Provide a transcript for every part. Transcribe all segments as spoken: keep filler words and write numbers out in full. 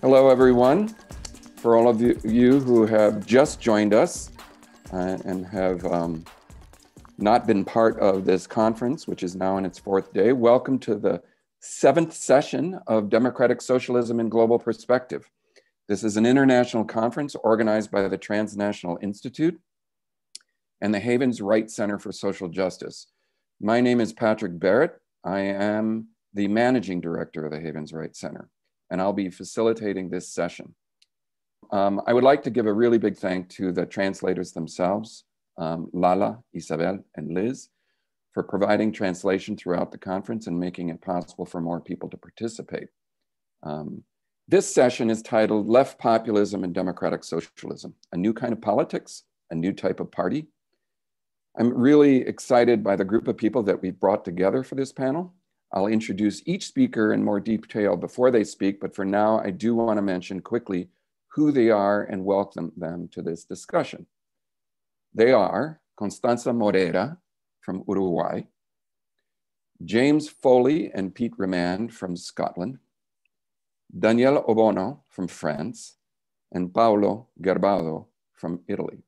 Hello, everyone. For all of you who have just joined us uh, and have um, not been part of this conference, which is now in its fourth day, welcome to the seventh session of Democratic Socialism in Global Perspective. This is an international conference organized by the Transnational Institute and the Havens Wright Center for Social Justice. My name is Patrick Barrett. I am the Managing Director of the Havens Wright Center, and I'll be facilitating this session. Um, I would like to give a really big thank to the translators themselves, um, Lala, Isabel, and Liz, for providing translation throughout the conference and making it possible for more people to participate. Um, this session is titled Left Populism and Democratic Socialism, a New Kind of Politics, a New Type of Party. I'm really excited by the group of people that we've brought together for this panel. I'll introduce each speaker in more detail before they speak, but for now, I do want to mention quickly who they are and welcome them to this discussion. They are Constanza Moreira from Uruguay, James Foley and Pete Ramand from Scotland, Danielle Obono from France, and Paolo Gerbaudo from Italy.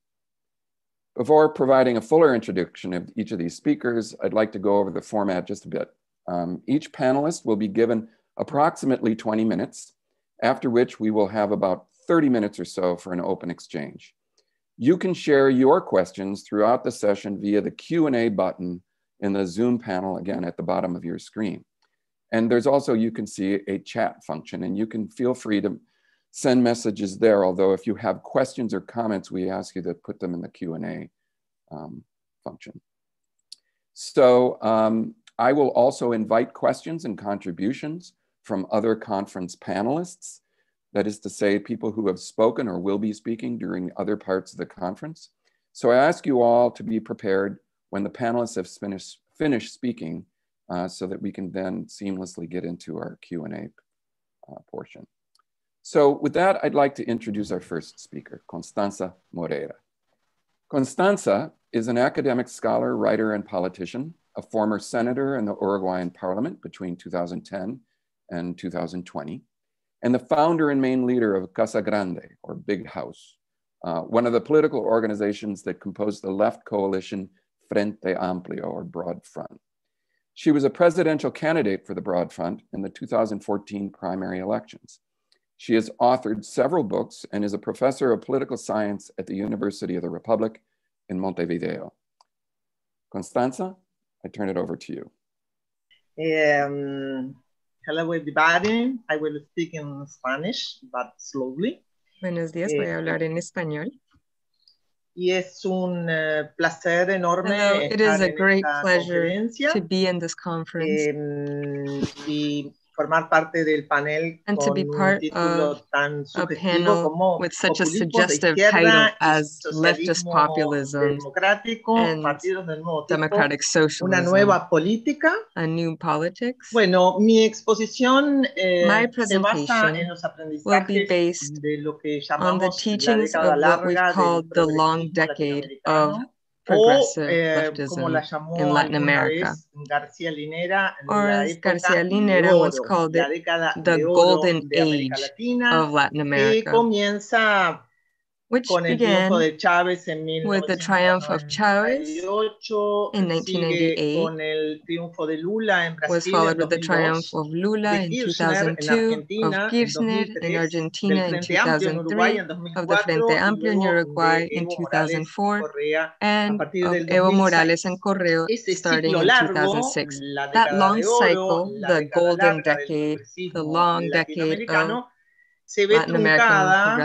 Before providing a fuller introduction of each of these speakers, I'd like to go over the format just a bit. Um, each panelist will be given approximately twenty minutes, after which we will have about thirty minutes or so for an open exchange. You can share your questions throughout the session via the Q and A button in the Zoom panel, again, at the bottom of your screen. And there's also, you can see a chat function, and you can feel free to send messages there, although if you have questions or comments, we ask you to put them in the Q and A um, function. So, um, I will also invite questions and contributions from other conference panelists. That is to say, people who have spoken or will be speaking during other parts of the conference. So I ask you all to be prepared when the panelists have finished, finished speaking uh, so that we can then seamlessly get into our Q and A uh, portion. So with that, I'd like to introduce our first speaker, Constanza Moreira. Constanza is an academic scholar, writer, and politician, a former senator in the Uruguayan parliament between two thousand ten and two thousand twenty, and the founder and main leader of Casa Grande, or Big House, uh, one of the political organizations that composed the left coalition Frente Amplio, or Broad Front. She was a presidential candidate for the Broad Front in the two thousand fourteen primary elections. She has authored several books and is a professor of political science at the University of the Republic in Montevideo. Constanza, I turn it over to you. Um, hello, everybody. I will speak in Spanish, but slowly. Buenos días, voy a hablar en español. Y es un placer enorme. Hello, it is a great pleasure to be in this conference. Um, y formar parte del panel and to be part of a panel with such a suggestive title as leftist populism and democratic socialism, una nueva política. A new politics. Bueno, mi exposición, eh, my presentation will be based on the teachings of what we call the long decade of progressive leftism in Latin America, or as García Linera once called it, the golden age of Latin America, which began with the triumph of Chavez in nineteen ninety-eight, was followed with the triumph of Lula in two thousand two, of Kirchner in Argentina in two thousand three, of the Frente Amplio in Uruguay in two thousand four, and of Evo Morales and Correa starting in two thousand six. That long cycle, the golden decade, the long decade of se ve Latin truncada,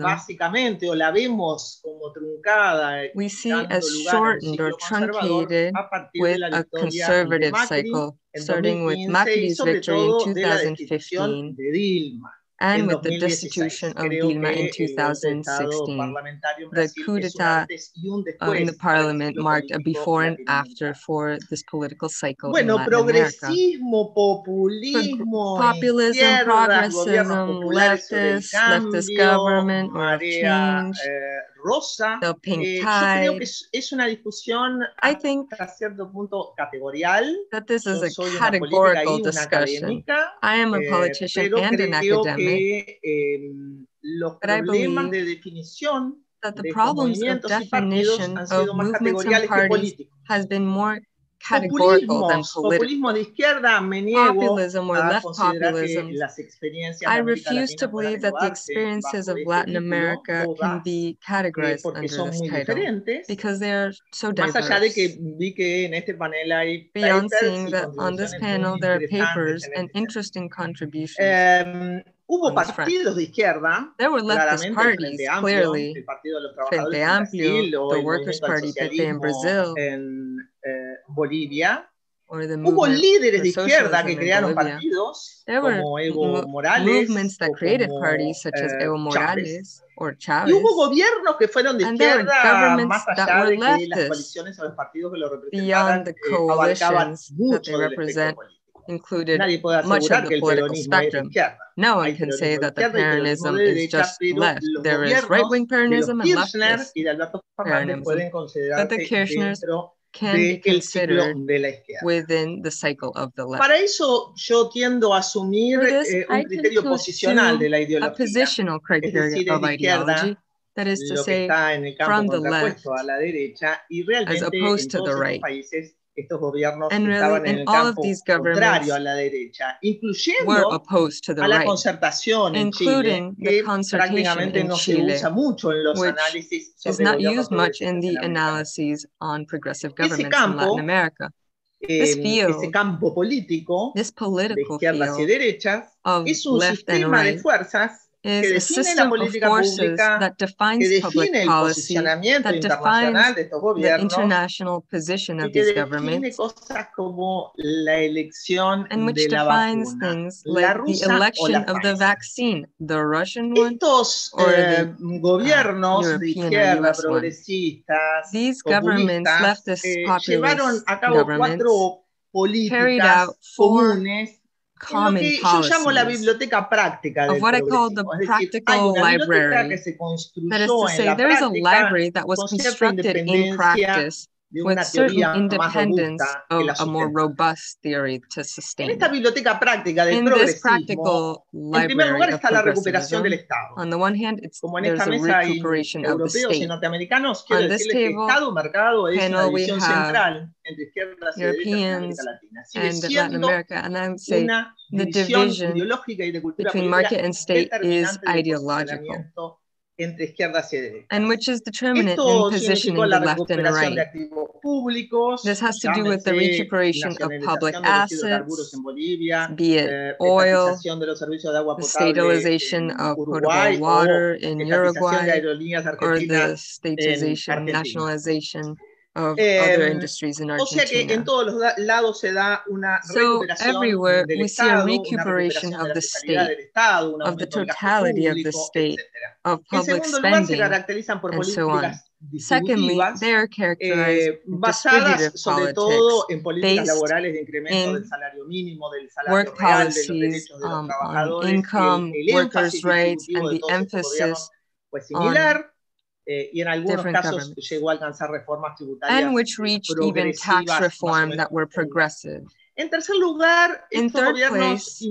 básicamente, o la vemos como truncada, we see as shortened or truncated with a conservative Macri, cycle, starting with Macri's victory in two thousand fifteen and with the destitution of Dilma in two thousand sixteen. The coup d'etat uh, in the parliament marked a before and after for this political cycle bueno, in Latin America. Populism, progressism, leftists, leftist government, or change, rosa. The pink eh, tie. Yo creo que es, es una discusión hasta cierto punto categorial. That this is yo a categorical discussion. I am a politician eh, and an academic. Que, eh, los but problemas I believe de definición that the problems of definition of movements and parties has been more categorical than political. Populism or left populism, I refuse to believe that the experiences of Latin America can be categorized under this title because they are so diverse. Beyond seeing that on this panel there are papers and interesting contributions. Hubo partidos de izquierda, claramente, Frente Amplio, el Partido de los Trabajadores en Brasil, o el Movimiento al Socialismo en eh, Bolivia. Hubo líderes de izquierda que crearon partidos, como Evo Morales, como Chavez. Or Chavez. Y hubo gobiernos que fueron de izquierda más allá de que las coaliciones o los partidos que lo representaban eh, abarcaban mucho del espectro político. Included much of the political spectrum. No one can say that the Peronism is just left. There is right-wing Peronism and leftist Peronism, that the Kirchners can be considered within the cycle of the left. Para eso, yo tiendo a asumir, For this, eh, un I criterio posicional de la ideología, a positional criteria decir, of ideology, that is to say, from the left, derecha, as opposed to the right. Estos gobiernos and really, estaban en el campo contrario a la derecha, incluyendo a la concertación en Chile, que prácticamente no se usa mucho en los análisis sobre gobiernos progresistas en Ese campo, eh, ese campo político de izquierdas y derechas es un sistema de fuerzas is a system of forces that defines public policy, that defines the international position of these governments, and which defines things like the election of the vaccine, the Russian one or the uh, European or U S one. These governments, leftist populist governments, carried out four common policies of what I call the practical library. That is to say, there is a library that was constructed in practice with certain independence of a more robust theory to sustain it. In this practical library of progressivism, on the one hand, it's, there's a recuperation of the state. On this table, panel, we have Europeans and Latin America, and I would say the division between market and state is ideological, and which is determinant in positioning the left and right. This has to do with the recuperation of public assets, be it oil, the statization of potable water in Uruguay, or the statization, nationalization of other industries in Argentina. So everywhere we see a recuperation of the state, of the totality of the state, of public spending, and so on. Secondly, they are characterized by distributive politics based in work policies um, on income, workers' rights, and the emphasis on Eh, y en algunos casos llegó a alcanzar reformas tributarias and which reached even tax reform that were progressive. En tercer lugar, in third place,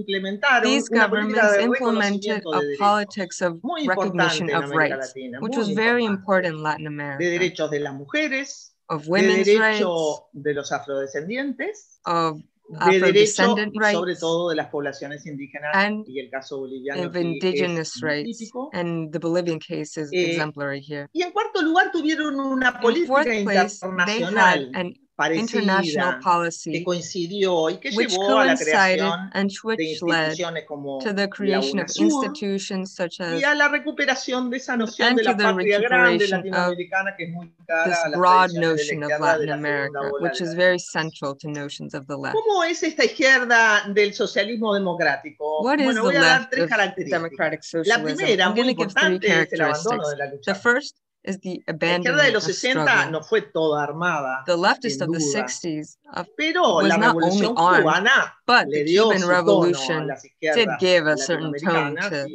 these governments implemented a politics of recognition of rights, which was very important in Latin America, de derechos de las mujeres, of women's de rights, de los afrodescendientes, of Afro-descendant rights, sobre todo de las poblaciones indígenas and y el caso boliviano of indigenous rights, típico. And the Bolivian case is eh, exemplary here. Y en cuarto lugar tuvieron una política internacional international policy which coincided and which led to the creation of institutions such as and to the recuperation of this broad notion of Latin America, which is very central to notions of the left. What is the left of democratic socialism? I'm going to give three characteristics. The first is the abandonment of struggle. No fue toda armada, the leftist of the sixties of, was not only armed, but the Cuban Revolution did give a certain tone to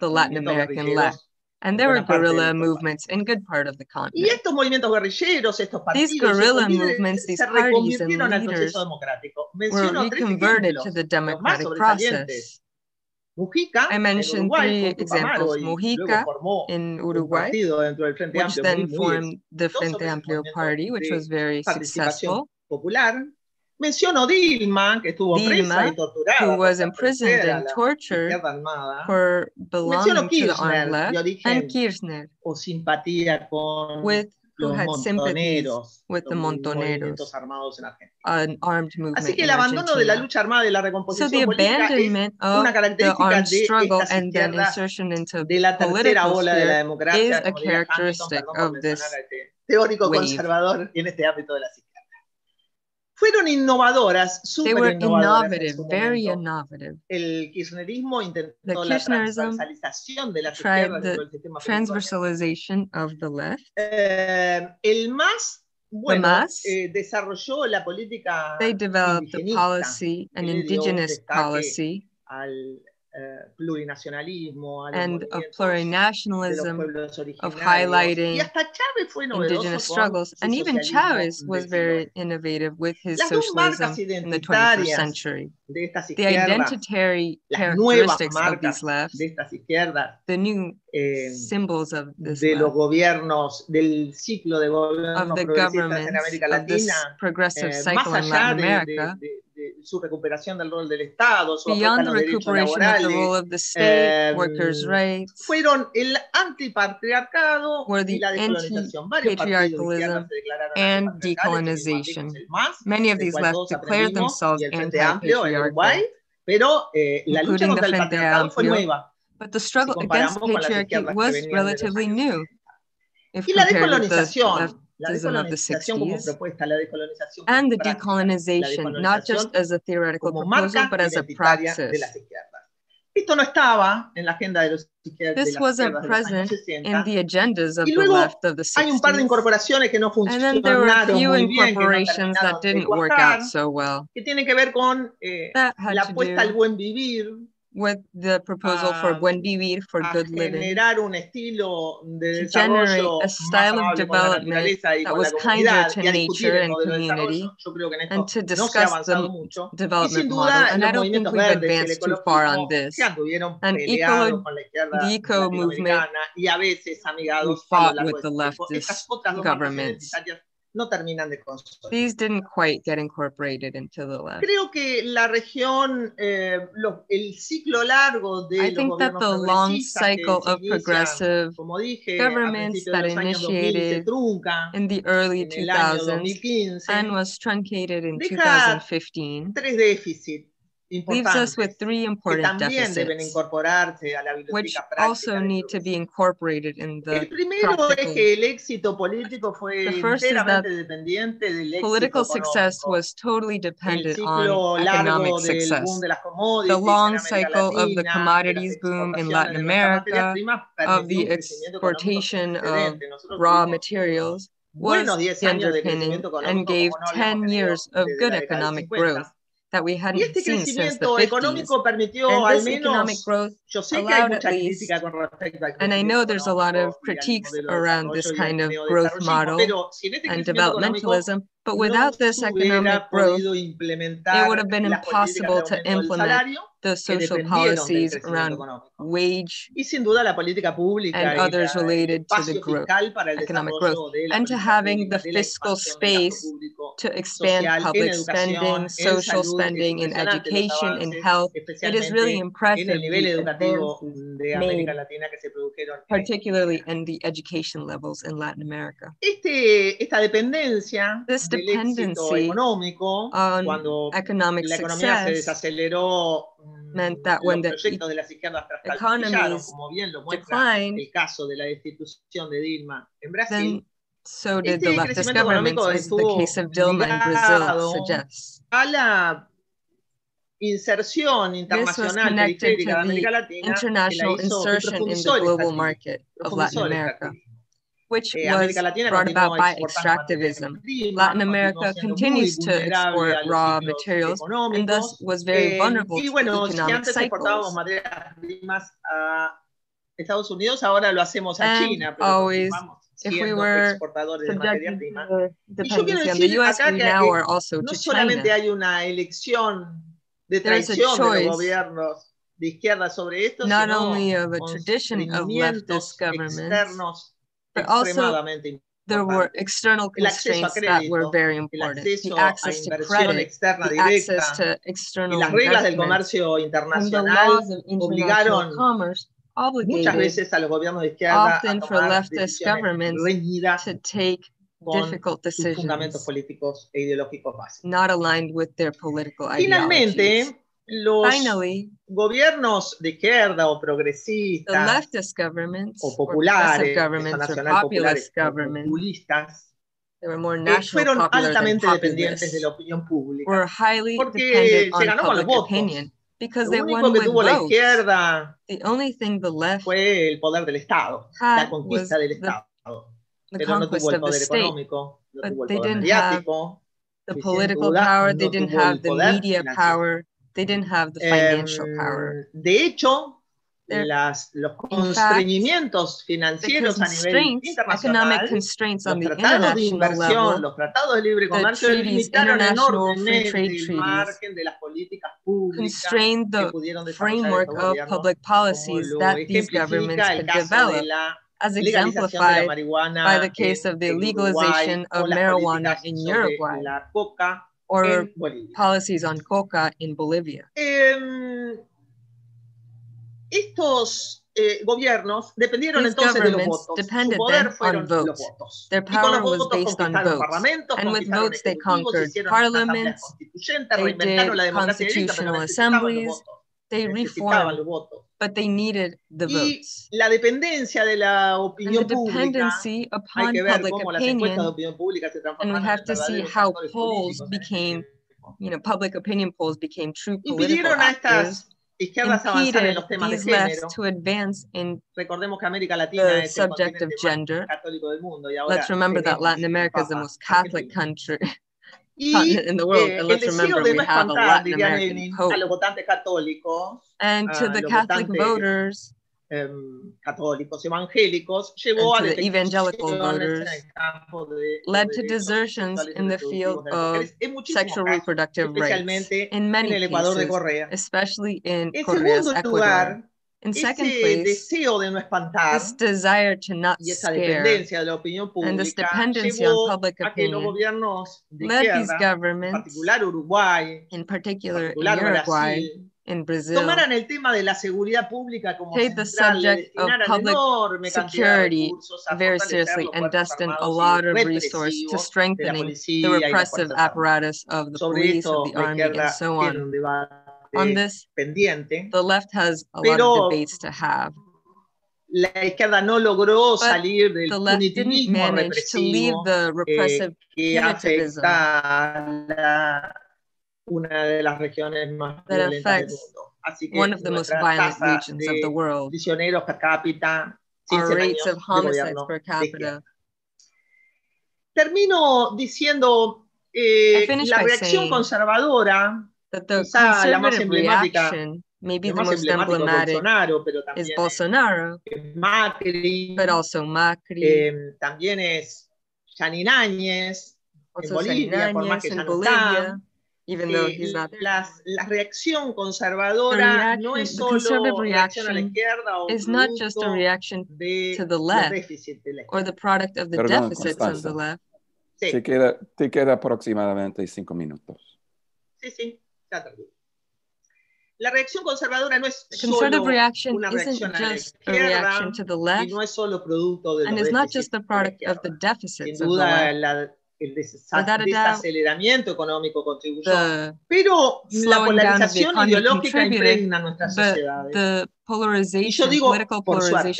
the Latin American left. And there were guerrilla movements in good part of the continent. These guerrilla movements, these parties and leaders were reconverted to the democratic process. I mentioned three examples: Mujica in Uruguay, which then formed the Frente Amplio party, which was very successful. Dilma, who was imprisoned and tortured for belonging to the armed left, and Kirchner, with, who had sympathies with the Montoneros, an armed movement in Argentina. So the abandonment of the armed struggle and then insertion into political sphere is a characteristic of this wave. They were innovative, very innovative. The Kirchnerism tried the transversalization of the left. The MAS, they developed the policy, an indigenous policy, and of plurinationalism, of highlighting indigenous struggles. And even Chavez was very innovative with his socialism in the twenty-first century. The identitary characteristics of these lefts, the new symbols of this left, of the governments, of this progressive cycle in Latin America, beyond the recuperation of the role of the state, workers' rights, were the anti-patriarchalism and decolonization. Many of these left declared themselves anti-patriarchal, including the Frente Amplio, but the struggle against patriarchy was relatively new if compared with the left of the sixties, and the decolonization, not just as a theoretical proposal, but as a practice. This wasn't present in the agendas of the left of the sixties. And then there were a few incorporations that didn't work out so well. That had to do with the proposal for buen vivir, for good living, to generate a style of development that was kinder to nature and community, and to discuss the development model. And I don't think we've advanced too far on this. And eco, the eco movement, we fought with the leftist governments. These didn't quite get incorporated into the left. I think that the long cycle of progressive governments that initiated in the early two thousands and was truncated in two thousand fifteen leaves us with three important deficits, which also need to be incorporated in the practical. The first is that political success was totally dependent on economic success. The long cycle of the commodities boom in Latin America, of the exportation of raw materials, was the underpinning and gave ten years of good economic growth that we hadn't seen since the fifties. And this economic growth allowed at least, and I know there's a lot of critiques around this kind of growth model and developmentalism, but without this economic growth, it would have been impossible to implement the social policies around wage and others related to the growth, economic growth, and to having the fiscal space to expand public spending, social spending in education, in health. It is really impressive, made, particularly in the education levels in Latin America. This dependency on economic success meant that when the economies declined, then so did the leftist governments, as the case of Dilma in Brazil suggests. This was connected to the international insertion in the global market of Latin America, which was brought about by extractivism. Latin America continues to export raw materials and thus was very vulnerable to economic cycles. Estados Unidos, ahora lo hacemos a China, pero always, vamos siendo we exportadores de materia prima. Y yo quiero decir acá que no solamente hay una elección de traición de los gobiernos de izquierda sobre esto, not sino constreñimientos externos extremadamente importantes. There were external constraints crédito, that were very important. The access to credit, the access to external investment, and the laws of international commerce obligated often for leftist governments to take difficult decisions not aligned with their political ideologies. Los Finally, gobiernos de izquierda o progresistas o populares, nacionalpopulares, populistas, fueron altamente dependientes de la opinión pública porque se ganó con los votos. Lo único que tuvo la izquierda fue el poder del Estado, la conquista del Estado, pero no tuvo el poder económico, no tuvo el poder mediático, no tuvo el poder financiero. They didn't have the financial um, power. De hecho, las, los constreñimientos financieros a nivel internacional, los tratados de inversión, los tratados de libre comercio limitaron enormemente el margen de las políticas públicas que pudieron desarrollar estos gobiernos, como lo ejemplifica el caso de la as exemplified by the case of the legalization of marijuana in Uruguay. Or policies on coca in Bolivia. Um, estos eh, gobiernos dependieron These entonces de los votos. Su poder fueron los votos. Their power was based on votes. And with votes they conquered parliaments, they did constitutional assemblies, they reformed, but they needed the votes. Y la dependencia de la opinión pública, hay que ver cómo las encuestas de opinión pública se transformaron en verdaderos factores políticos. You know, public opinion polls became true political actors. Izquierdas avanzar en los temas de género. Recordemos que América Latina es el continente más católico del mundo y ahora. Let's remember that Latin America is the most Catholic country. Y in the world. And let's remember we have a Latin American Pope. And to the Catholic voters, um, católicos, evangélicos, llevó and to the evangelical voters, led to desertions in the field of sexual reproductive rights in many cases, especially in Correa's Ecuador. In second place, this desire to not scare and this dependency on public opinion led these governments, in particular in Uruguay, in Brazil, take the subject of public security very seriously and destined a lot of resource to strengthening the repressive apparatus of the police, of the army, and so on. On this, the left has a lot of debates to have. But the left didn't manage to leave the repressive punitivism that affects one of the most violent regions of the world. Our rates of homicides per capita. I finish by saying that the conservative reaction, maybe the most emblematic, is Bolsonaro, but also Macri, also Bolivia, in Bolivia, even though he's not there. The reaction, the conservative reaction is not just a reaction to the left or the product of the deficits of the left. Te queda, te queda aproximadamente cinco minutos. Sí, sí. La reacción conservadora no es solo una reacción a la izquierda y no es solo producto de los déficits de la izquierda. Sin duda, la, el desaceleramiento económico contribuyó, pero la polarización ideológica impregna nuestras sociedades. Y yo digo, por suerte,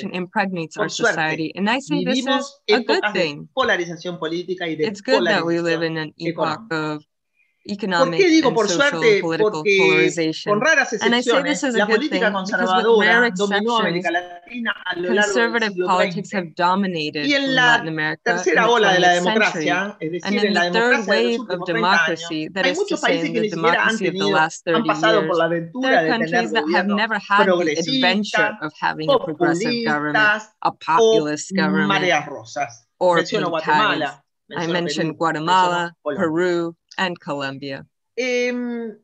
por suerte, vivimos épocas de polarización política y de polarización económica. economic ¿Por qué digo, and por social suerte, political polarization. Con raras excepciones, la política conservadora dominó América Latina a lo largo del siglo veinte. Y en la tercera ola de la democracia, es decir, en la democracia de los últimos treinta años, hay muchos países que ni siquiera han tenido, han pasado por la aventura de tener gobiernos progresistas, populistas o mareas rosas. Menciono Guatemala. I mentioned Guatemala, Peru, and Colombia. Um,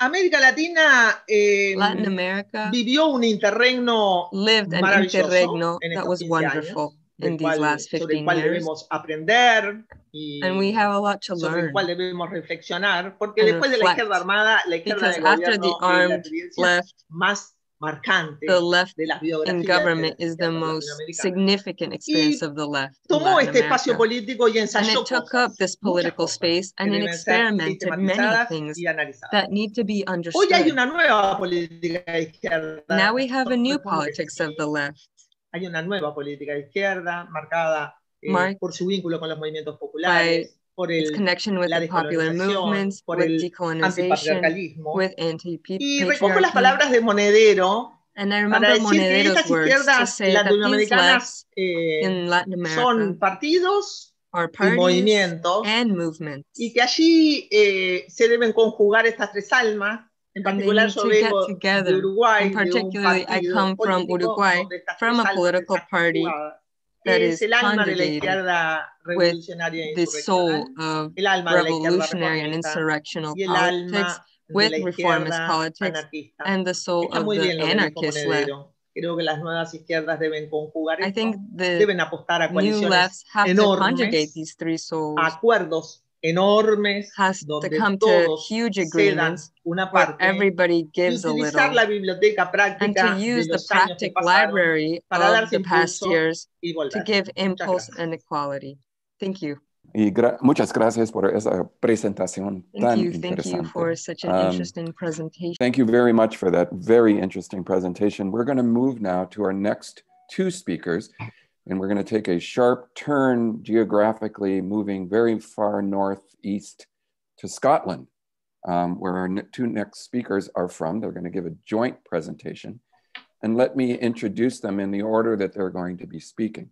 América Latina eh, Latin America vivió un interregno lived an interregno that was wonderful años, in these last fifteen years. Y and we have a lot to learn. Porque and después de la izquierda armada, la izquierda because de after the armed left, más the left in government is the most significant experience of the left in Latin America. And it took up this political space and it experimented many things that need to be understood. Now we have a new politics of the left, marked by its connection with the popular movements, with decolonization, with anti-patriarchy. And I remember Monedero's words to say that these lefts in Latin America are parties and movements. En particular, yo vengo de Uruguay, de un partido político, from a political party that is conjugated with the soul of revolutionary and insurrectional politics, with reformist politics, and the soul of the anarchist left. I think the new lefts have to conjugate these three souls, has to come to huge agreements where everybody gives a little, and to use the practic library of the past years to give impulse and equality. Thank you. Y gra muchas gracias por esa presentación thank tan you, interesante. Thank you for such an um, interesting presentation. Thank you very much for that very interesting presentation. We're going to move now to our next two speakers, and we're going to take a sharp turn geographically, moving very far northeast to Scotland, um, where our two next speakers are from. They're going to give a joint presentation, and let me introduce them in the order that they're going to be speaking.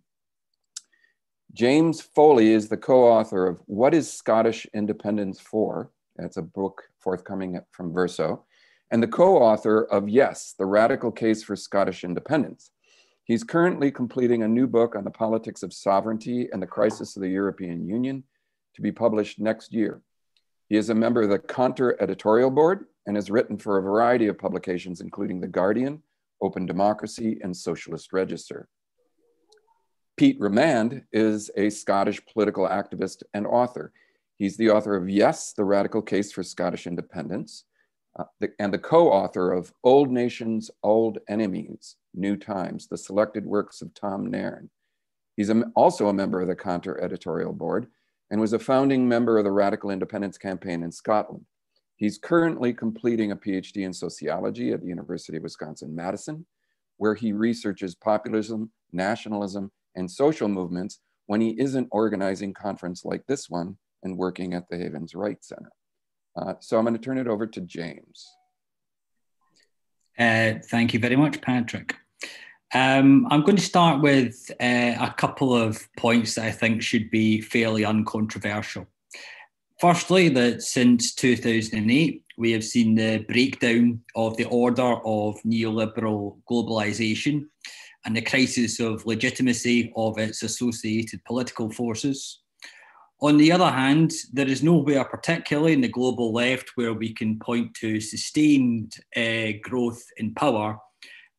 James Foley is the co-author of What is Scottish Independence For? That's a book forthcoming from Verso, and the co-author of Yes, The Radical Case for Scottish Independence. He's currently completing a new book on the politics of sovereignty and the crisis of the European Union, to be published next year. He is a member of the Counter Editorial Board and has written for a variety of publications, including The Guardian, Open Democracy, and Socialist Register. Pete Ramand is a Scottish political activist and author. He's the author of Yes, The Radical Case for Scottish Independence, uh, the, and the co-author of Old Nations, Old Enemies, New Times, the selected works of Tom Nairn. He's a, also a member of the Counter Editorial Board and was a founding member of the Radical Independence Campaign in Scotland. He's currently completing a PhD in sociology at the University of Wisconsin-Madison, where he researches populism, nationalism, and social movements when he isn't organizing conference like this one and working at the Havens Wright Center. Uh, so I'm going to turn it over to James. Uh, thank you very much, Patrick. Um, I'm going to start with uh, a couple of points that I think should be fairly uncontroversial. Firstly, that since two thousand eight, we have seen the breakdown of the order of neoliberal globalization and the crisis of legitimacy of its associated political forces. On the other hand, there is nowhere, particularly in the global left, where we can point to sustained uh, growth in power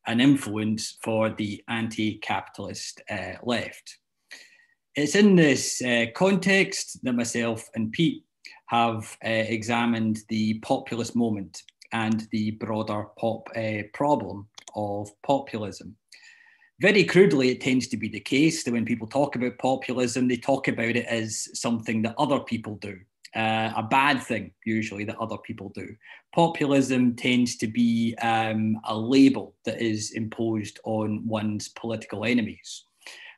and influence for the anti-capitalist uh, left. It's in this uh, context that myself and Pete have uh, examined the populist moment and the broader pop uh, problem of populism. Very crudely, it tends to be the case that when people talk about populism, they talk about it as something that other people do, uh, a bad thing, usually, that other people do. Populism tends to be um, a label that is imposed on one's political enemies.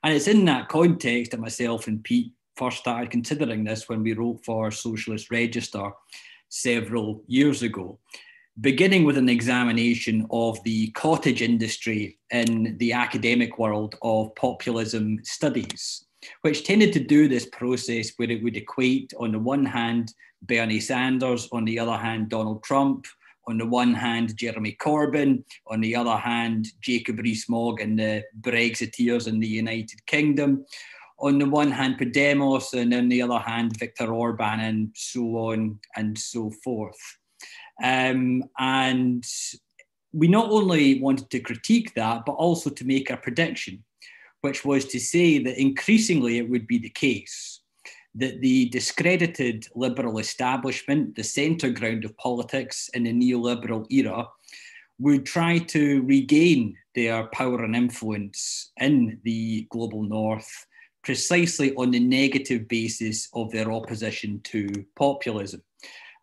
And it's in that context that myself and Pete first started considering this when we wrote for Socialist Register, several years ago, beginning with an examination of the cottage industry in the academic world of populism studies, which tended to do this process where it would equate, on the one hand, Bernie Sanders, on the other hand, Donald Trump, on the one hand, Jeremy Corbyn, on the other hand, Jacob Rees-Mogg and the Brexiteers in the United Kingdom, on the one hand, Podemos, and on the other hand, Viktor Orban, and so on and so forth. Um, and we not only wanted to critique that, but also to make a prediction, which was to say that increasingly it would be the case that the discredited liberal establishment, the centre ground of politics in the neoliberal era, would try to regain their power and influence in the global north, precisely on the negative basis of their opposition to populism.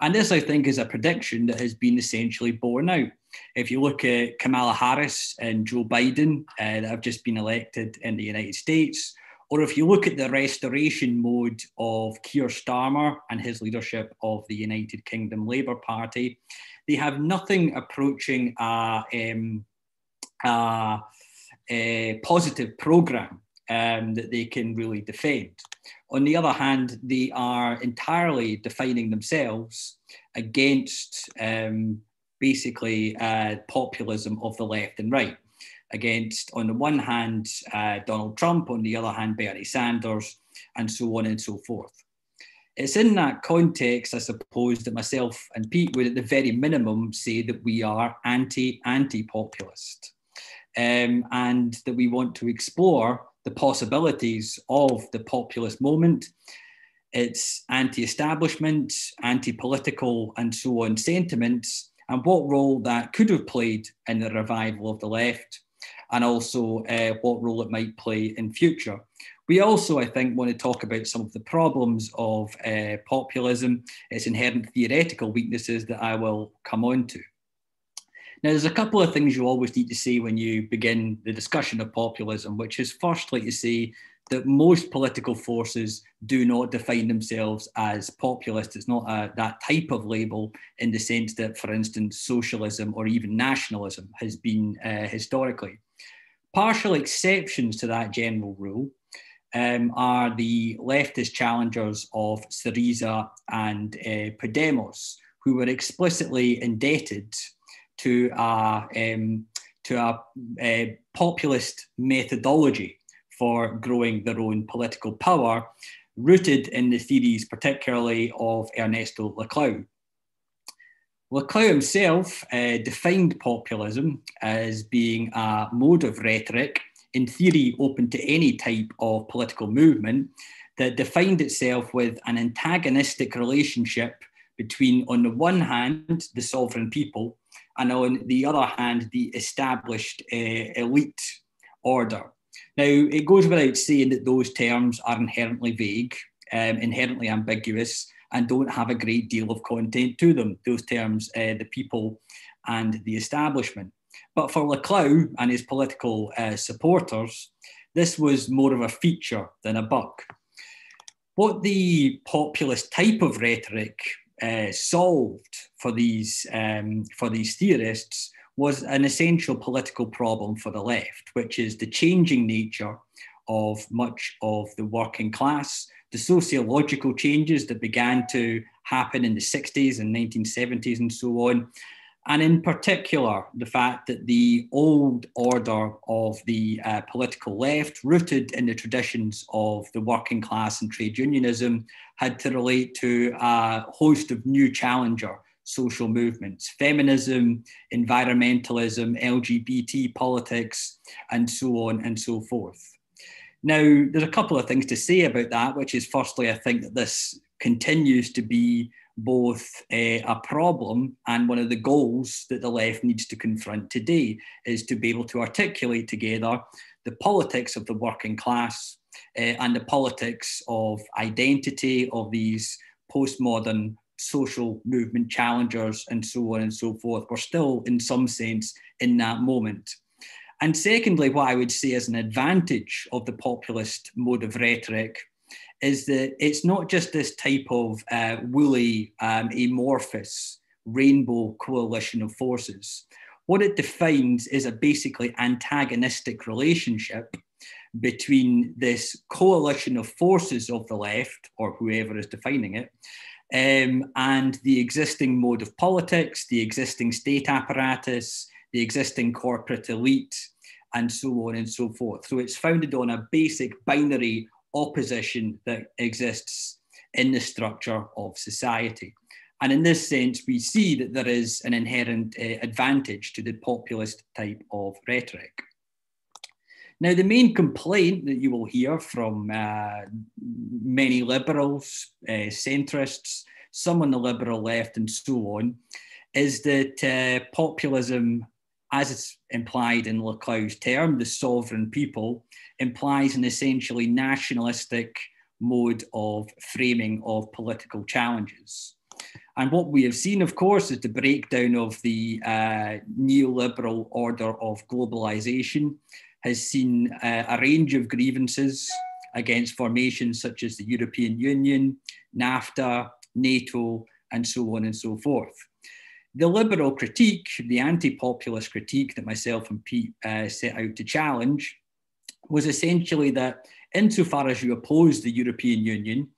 And this, I think, is a prediction that has been essentially borne out. If you look at Kamala Harris and Joe Biden uh, that have just been elected in the United States, or if you look at the restoration mode of Keir Starmer and his leadership of the United Kingdom Labour Party, they have nothing approaching a, um, a, a positive programme um, that they can really defend. On the other hand, they are entirely defining themselves against um, basically uh, populism of the left and right, against, on the one hand, uh, Donald Trump, on the other hand, Bernie Sanders, and so on and so forth. It's in that context, I suppose, that myself and Pete would at the very minimum say that we are anti-anti-populist um, and that we want to explore the possibilities of the populist moment, its anti-establishment, anti-political and so on sentiments, and what role that could have played in the revival of the left, and also uh, what role it might play in future. We also, I think, want to talk about some of the problems of uh, populism, its inherent theoretical weaknesses that I will come on to. Now, there's a couple of things you always need to say when you begin the discussion of populism, which is firstly to say that most political forces do not define themselves as populist. It's not a, that type of label in the sense that, for instance, socialism or even nationalism has been uh, historically. Partial exceptions to that general rule um, are the leftist challengers of Syriza and uh, Podemos, who were explicitly indebted to a, um, to a, a populist methodology for growing their own political power, rooted in the theories particularly of Ernesto Laclau. Laclau himself uh, defined populism as being a mode of rhetoric, in theory open to any type of political movement, that defined itself with an antagonistic relationship between, on the one hand, the sovereign people, and on the other hand, the established uh, elite order. Now, it goes without saying that those terms are inherently vague, um, inherently ambiguous, and don't have a great deal of content to them, those terms, uh, the people and the establishment. But for Laclau and his political uh, supporters, this was more of a feature than a bug. What the populist type of rhetoric Uh, solved for these, um, for these theorists was an essential political problem for the left, which is the changing nature of much of the working class, the sociological changes that began to happen in the sixties and nineteen seventies and so on, and in particular, the fact that the old order of the uh, political left, rooted in the traditions of the working class and trade unionism, had to relate to a host of new challenger social movements, feminism, environmentalism, L G B T politics, and so on and so forth. Now, there's a couple of things to say about that, which is firstly, I think that this continues to be both uh, a problem and one of the goals that the left needs to confront today, is to be able to articulate together the politics of the working class uh, and the politics of identity of these postmodern social movement challengers and so on and so forth. We're still, in some sense, in that moment. And secondly, what I would say is an advantage of the populist mode of rhetoric is that it's not just this type of uh, woolly, um, amorphous, rainbow coalition of forces. What it defines is a basically antagonistic relationship between this coalition of forces of the left, or whoever is defining it, um, and the existing mode of politics, the existing state apparatus, the existing corporate elite, and so on and so forth. So it's founded on a basic binary opposition that exists in the structure of society. And in this sense, we see that there is an inherent uh, advantage to the populist type of rhetoric. Now, the main complaint that you will hear from uh, many liberals, uh, centrists, some on the liberal left and so on, is that uh, populism, as it's implied in Laclau's term, the sovereign people, implies an essentially nationalistic mode of framing of political challenges. And what we have seen, of course, is the breakdown of the uh, neoliberal order of globalization has seen uh, a range of grievances against formations such as the European Union, NAFTA, NATO, and so on and so forth. The liberal critique, the anti-populist critique that myself and Pete uh, set out to challenge, was essentially that insofar as you oppose the European Union,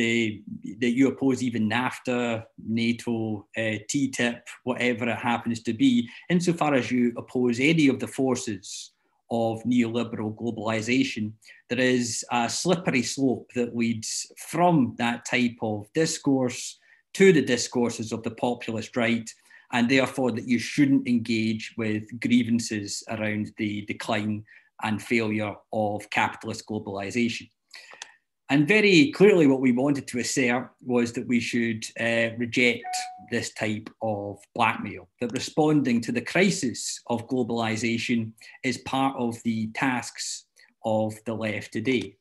They, that you oppose even NAFTA, NATO, uh, T TIP, whatever it happens to be, insofar as you oppose any of the forces of neoliberal globalization, there is a slippery slope that leads from that type of discourse to the discourses of the populist right, and therefore that you shouldn't engage with grievances around the decline and failure of capitalist globalization. And very clearly what we wanted to assert was that we should uh, reject this type of blackmail, that responding to the crisis of globalization is part of the tasks of the left today.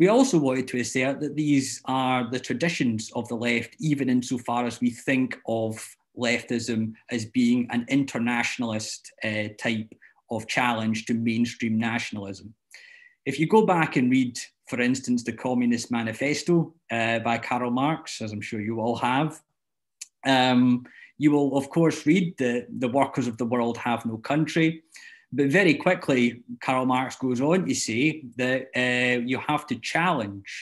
We also wanted to assert that these are the traditions of the left, even insofar as we think of leftism as being an internationalist uh, type of challenge to mainstream nationalism. If you go back and read, for instance, the Communist Manifesto uh, by Karl Marx, as I'm sure you all have, um, you will, of course, read that the workers of the world have no country. But very quickly, Karl Marx goes on to say that uh, you have to challenge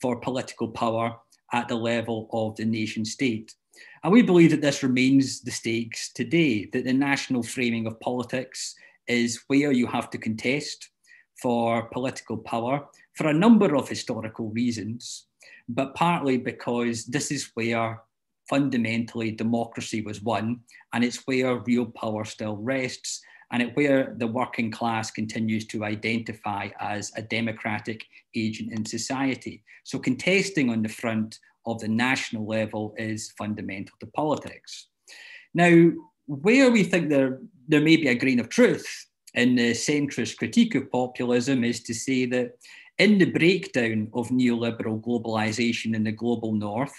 for political power at the level of the nation state. And we believe that this remains the stakes today, that the national framing of politics is where you have to contest for political power for a number of historical reasons, but partly because this is where fundamentally democracy was won, and it's where real power still rests, and it's where the working class continues to identify as a democratic agent in society. So contesting on the front of the national level is fundamental to politics. Now, where we think there, there may be a grain of truth in the centrist critique of populism is to say that in the breakdown of neoliberal globalization in the global north,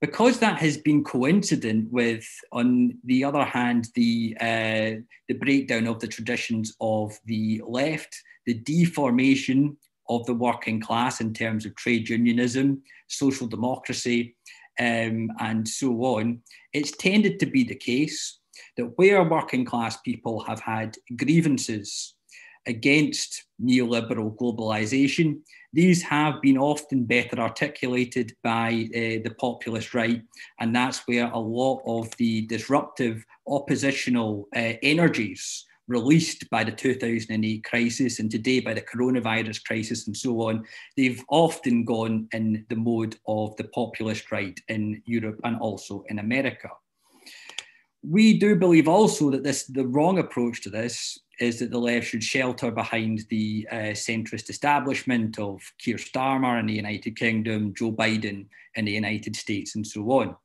because that has been coincident with, on the other hand, the, uh, the breakdown of the traditions of the left, the deformation of the working class in terms of trade unionism, social democracy, um, and so on, it's tended to be the case that where working class people have had grievances against neoliberal globalization, these have been often better articulated by uh, the populist right. And that's where a lot of the disruptive oppositional uh, energies released by the two thousand eight crisis and today by the coronavirus crisis and so on, they've often gone in the mode of the populist right in Europe and also in America. We do believe also that this, the wrong approach to this is that the left should shelter behind the uh, centrist establishment of Keir Starmer in the United Kingdom, Joe Biden in the United States, and so on.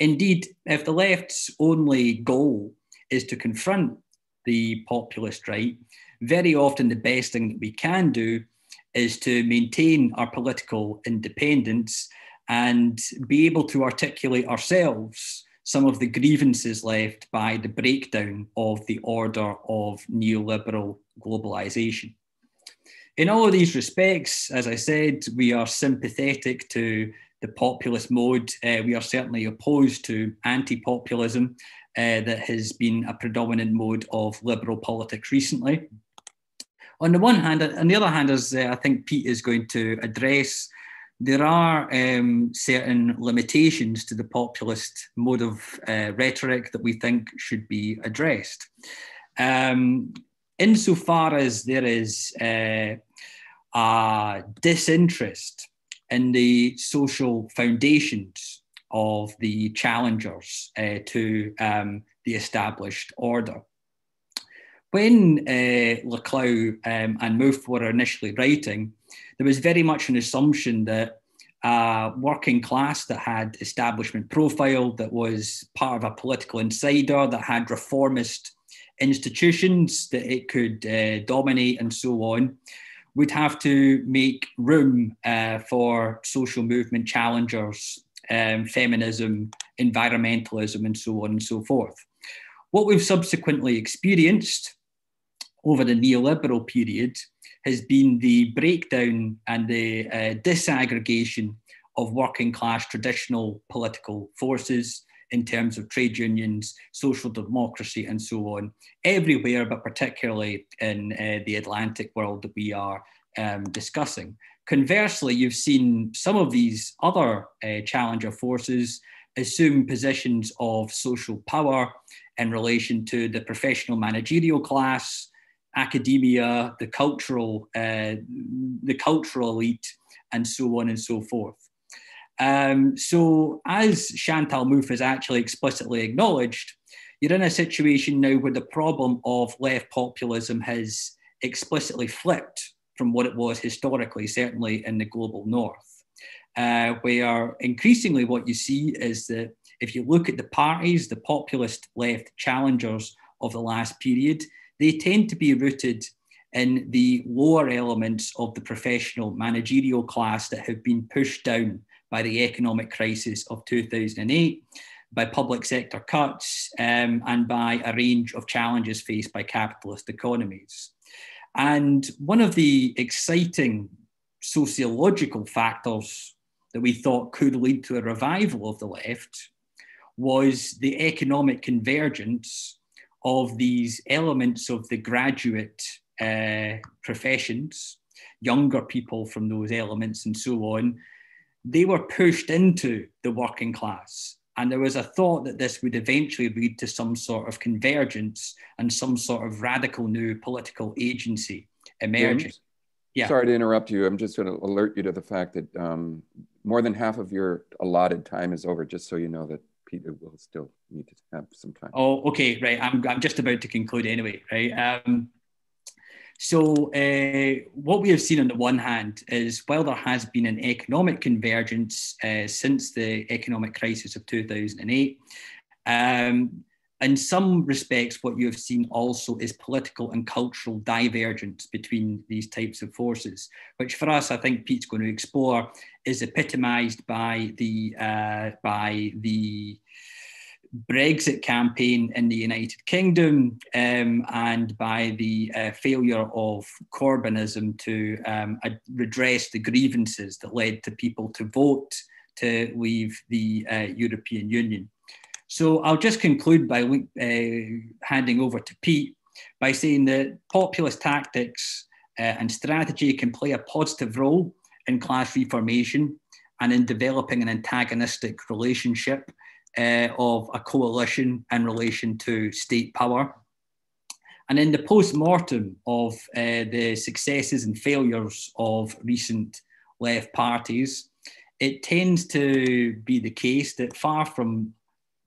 Indeed, if the left's only goal is to confront the populist right, very often the best thing that we can do is to maintain our political independence and be able to articulate ourselves some of the grievances left by the breakdown of the order of neoliberal globalization. In all of these respects, as I said, we are sympathetic to the populist mode. Uh, we are certainly opposed to anti-populism uh, that has been a predominant mode of liberal politics recently. On the one hand, on the other hand, as uh, I think Pete is going to address, there are um, certain limitations to the populist mode of uh, rhetoric that we think should be addressed. Um, insofar as there is uh, a disinterest in the social foundations of the challengers uh, to um, the established order. When uh, Laclau um, and Mouffe were initially writing, there was very much an assumption that a working class that had establishment profile, that was part of a political insider, that had reformist institutions that it could uh, dominate and so on, would have to make room uh, for social movement challengers, um, feminism, environmentalism, and so on and so forth. What we've subsequently experienced over the neoliberal period has been the breakdown and the uh, disaggregation of working class traditional political forces in terms of trade unions, social democracy, and so on, everywhere, but particularly in uh, the Atlantic world that we are um, discussing. Conversely, you've seen some of these other uh, challenger forces assume positions of social power in relation to the professional managerial class, academia, the cultural, uh, the cultural elite, and so on and so forth. Um, so as Chantal Mouffe has actually explicitly acknowledged, you're in a situation now where the problem of left populism has explicitly flipped from what it was historically, certainly in the global north, uh, where increasingly what you see is that if you look at the parties, the populist left challengers of the last period, they tend to be rooted in the lower elements of the professional managerial class that have been pushed down by the economic crisis of two thousand eight, by public sector cuts, um, and by a range of challenges faced by capitalist economies. And one of the exciting sociological factors that we thought could lead to a revival of the left was the economic convergence of these elements of the graduate uh, professions, younger people from those elements and so on. They were pushed into the working class. And there was a thought that this would eventually lead to some sort of convergence and some sort of radical new political agency emerging. James, yeah. Sorry to interrupt you. I'm just going to alert you to the fact that um, more than half of your allotted time is over, just so you know that Peter will still need to have some time. Oh, okay, right. I'm, I'm just about to conclude anyway, right? Um, So uh, what we have seen on the one hand is while there has been an economic convergence uh, since the economic crisis of two thousand eight, um, in some respects, what you have seen also is political and cultural divergence between these types of forces, which for us, I think Pete's going to explore, is epitomized by the, uh, by the Brexit campaign in the United Kingdom um, and by the uh, failure of Corbynism to um, ad- redress the grievances that led to people to vote to leave the uh, European Union. So I'll just conclude by uh, handing over to Pete by saying that populist tactics uh, and strategy can play a positive role in class reformation and in developing an antagonistic relationship Uh, of a coalition in relation to state power. And in the post-mortem of uh, the successes and failures of recent left parties, it tends to be the case that far from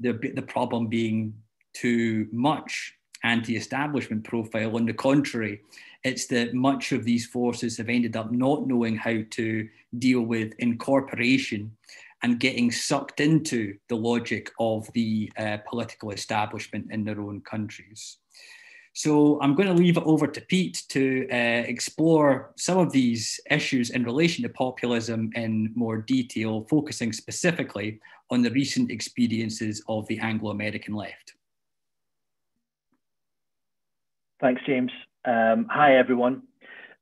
the, the problem being too much anti-establishment profile, on the contrary, it's that much of these forces have ended up not knowing how to deal with incorporation and getting sucked into the logic of the uh, political establishment in their own countries. So I'm going to leave it over to Pete to uh, explore some of these issues in relation to populism in more detail, focusing specifically on the recent experiences of the Anglo-American left. Thanks, James. Um, hi, everyone.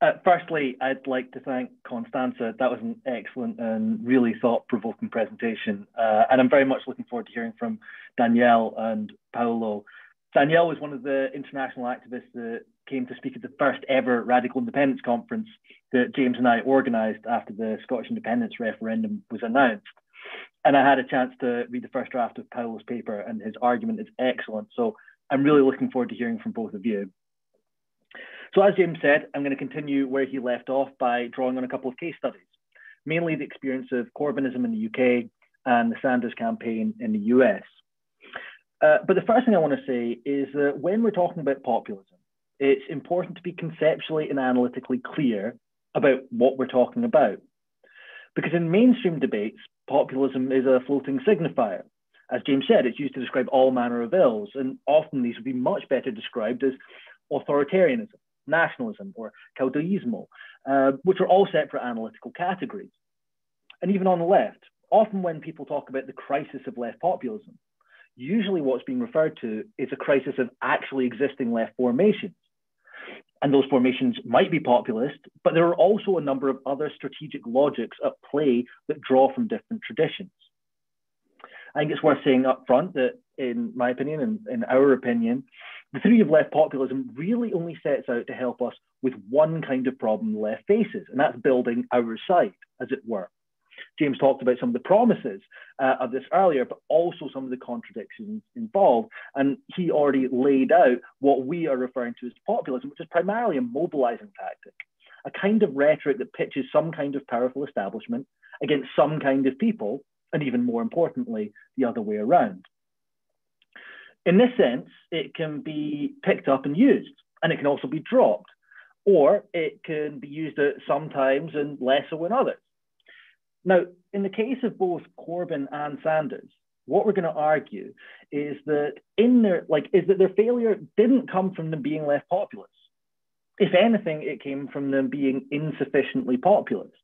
Uh, firstly, I'd like to thank Constanza. That was an excellent and really thought-provoking presentation. Uh, and I'm very much looking forward to hearing from Danielle and Paolo. Danielle was one of the international activists that came to speak at the first ever Radical Independence Conference that James and I organised after the Scottish independence referendum was announced. And I had a chance to read the first draft of Paolo's paper, and his argument is excellent. So I'm really looking forward to hearing from both of you. So as James said, I'm going to continue where he left off by drawing on a couple of case studies, mainly the experience of Corbynism in the U K and the Sanders campaign in the U S. Uh, but the first thing I want to say is that when we're talking about populism, it's important to be conceptually and analytically clear about what we're talking about. Because in mainstream debates, populism is a floating signifier. As James said, it's used to describe all manner of ills, and often these would be much better described as authoritarianism, nationalism, or caudillismo, uh, which are all separate analytical categories. And even on the left, often when people talk about the crisis of left populism, usually what's being referred to is a crisis of actually existing left formations. And those formations might be populist, but there are also a number of other strategic logics at play that draw from different traditions. I think it's worth saying up front that, in my opinion, and in our opinion, the theory of left populism really only sets out to help us with one kind of problem the left faces, and that's building our side, as it were. James talked about some of the promises uh, of this earlier, but also some of the contradictions involved. And he already laid out what we are referring to as populism, which is primarily a mobilizing tactic, a kind of rhetoric that pitches some kind of powerful establishment against some kind of people, and even more importantly, the other way around. In this sense, it can be picked up and used, and it can also be dropped, or it can be used at some times and less so in others. Now, in the case of both Corbyn and Sanders, what we're going to argue is that in their like is that their failure didn't come from them being less populist. If anything, it came from them being insufficiently populist.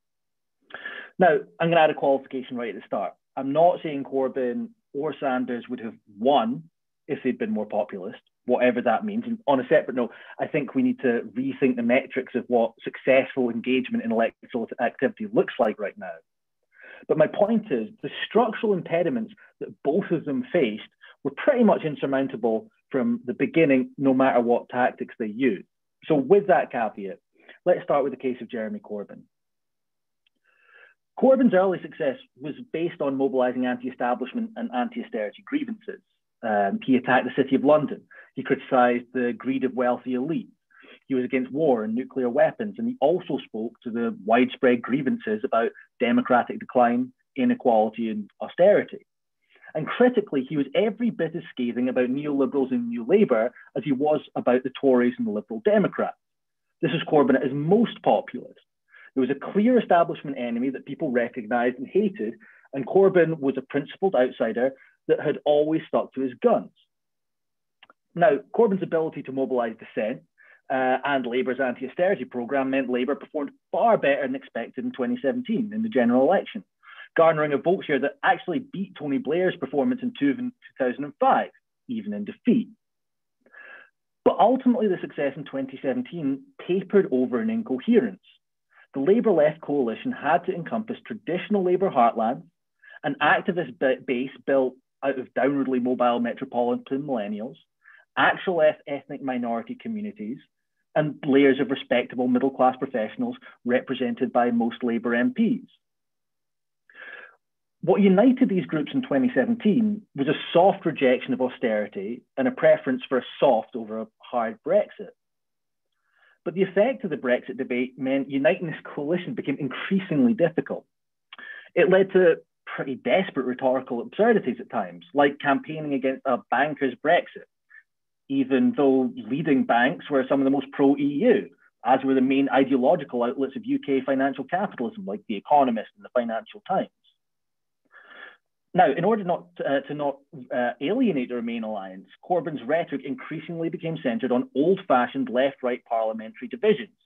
Now, I'm going to add a qualification right at the start. I'm not saying Corbyn or Sanders would have won if they'd been more populist, whatever that means. And on a separate note, I think we need to rethink the metrics of what successful engagement in electoral activity looks like right now. But my point is, the structural impediments that both of them faced were pretty much insurmountable from the beginning, no matter what tactics they used. So with that caveat, let's start with the case of Jeremy Corbyn. Corbyn's early success was based on mobilizing anti-establishment and anti-austerity grievances. Um, he attacked the City of London. He criticized the greed of wealthy elites. He was against war and nuclear weapons, and he also spoke to the widespread grievances about democratic decline, inequality, and austerity. And critically, he was every bit as scathing about neoliberals and New Labour as he was about the Tories and the Liberal Democrats. This is Corbyn at his most populist. There was a clear establishment enemy that people recognised and hated, and Corbyn was a principled outsider that had always stuck to his guns. Now, Corbyn's ability to mobilise dissent Uh, and Labour's anti-austerity programme meant Labour performed far better than expected in twenty seventeen in the general election, garnering a vote share that actually beat Tony Blair's performance in two thousand five, even in defeat. But ultimately, the success in twenty seventeen papered over in incoherence. The Labour-left coalition had to encompass traditional Labour heartland, an activist base built out of downwardly mobile metropolitan millennials, actual ethnic minority communities, and layers of respectable middle-class professionals represented by most Labour M Ps. What united these groups in twenty seventeen was a soft rejection of austerity and a preference for a soft over a hard Brexit. But the effect of the Brexit debate meant uniting this coalition became increasingly difficult. It led to pretty desperate rhetorical absurdities at times, like campaigning against a banker's Brexit, even though leading banks were some of the most pro-E U, as were the main ideological outlets of U K financial capitalism, like The Economist and the Financial Times. Now, in order not to, uh, to not uh, alienate the Remain alliance, Corbyn's rhetoric increasingly became centred on old-fashioned left-right parliamentary divisions.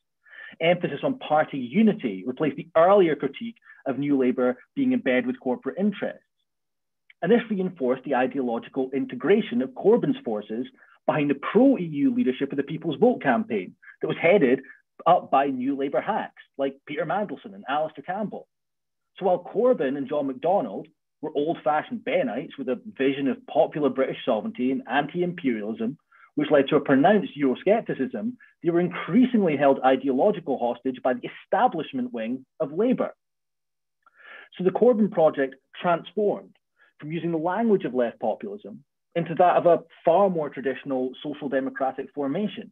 Emphasis on party unity replaced the earlier critique of New Labour being in bed with corporate interests. And this reinforced the ideological integration of Corbyn's forces behind the pro-E U leadership of the People's Vote campaign that was headed up by New Labour hacks like Peter Mandelson and Alistair Campbell. So while Corbyn and John MacDonald were old-fashioned Bennites with a vision of popular British sovereignty and anti-imperialism, which led to a pronounced Euroscepticism, they were increasingly held ideological hostage by the establishment wing of Labour. So the Corbyn project transformed from using the language of left populism into that of a far more traditional social democratic formation.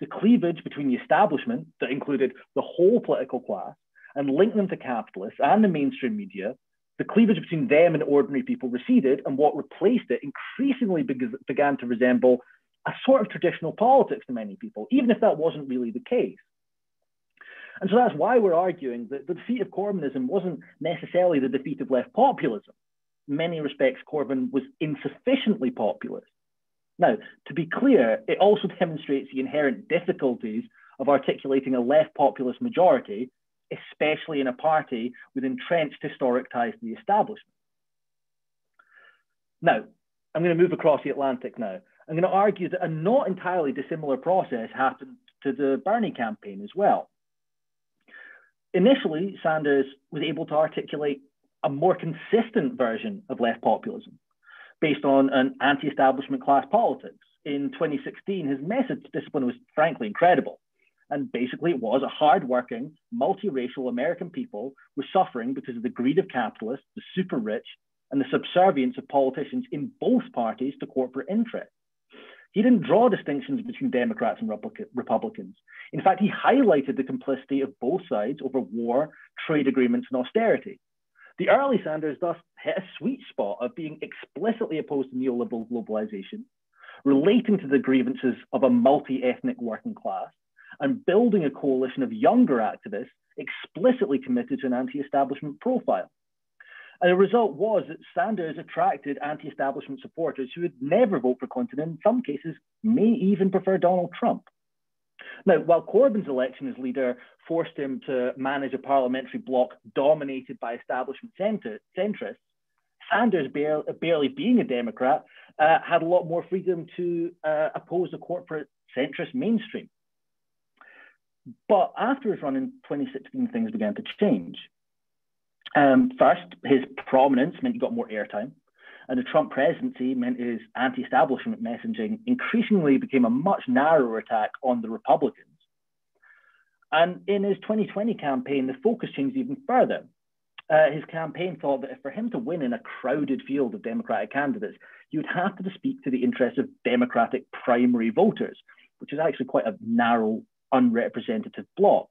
The cleavage between the establishment, that included the whole political class, and linked them to capitalists and the mainstream media, the cleavage between them and ordinary people receded, and what replaced it increasingly began to resemble a sort of traditional politics to many people, even if that wasn't really the case. And so that's why we're arguing that the defeat of Corbynism wasn't necessarily the defeat of left populism. In many respects, Corbyn was insufficiently populist. Now, to be clear, it also demonstrates the inherent difficulties of articulating a left populist majority, especially in a party with entrenched historic ties to the establishment. Now, I'm going to move across the Atlantic now. I'm going to argue that a not entirely dissimilar process happened to the Bernie campaign as well. Initially, Sanders was able to articulate a more consistent version of left populism based on an anti-establishment class politics. In twenty sixteen, his message to discipline was frankly incredible. And basically it was a hardworking, multiracial American people was suffering because of the greed of capitalists, the super rich, and the subservience of politicians in both parties to corporate interests. He didn't draw distinctions between Democrats and Republicans. In fact, he highlighted the complicity of both sides over war, trade agreements, and austerity. The early Sanders thus hit a sweet spot of being explicitly opposed to neoliberal globalization, relating to the grievances of a multi-ethnic working class, and building a coalition of younger activists explicitly committed to an anti-establishment profile. And the result was that Sanders attracted anti-establishment supporters who would never vote for Clinton, and in some cases may even prefer Donald Trump. Now, while Corbyn's election as leader forced him to manage a parliamentary bloc dominated by establishment center centrists, Sanders, barely, barely being a Democrat, uh, had a lot more freedom to uh, oppose the corporate centrist mainstream. But after his run in twenty sixteen, things began to change. Um, first, his prominence meant he got more airtime, and the Trump presidency meant his anti-establishment messaging increasingly became a much narrower attack on the Republicans. And in his twenty twenty campaign, the focus changed even further. Uh, his campaign thought that if for him to win in a crowded field of Democratic candidates, he would have to speak to the interests of Democratic primary voters, which is actually quite a narrow, unrepresentative bloc.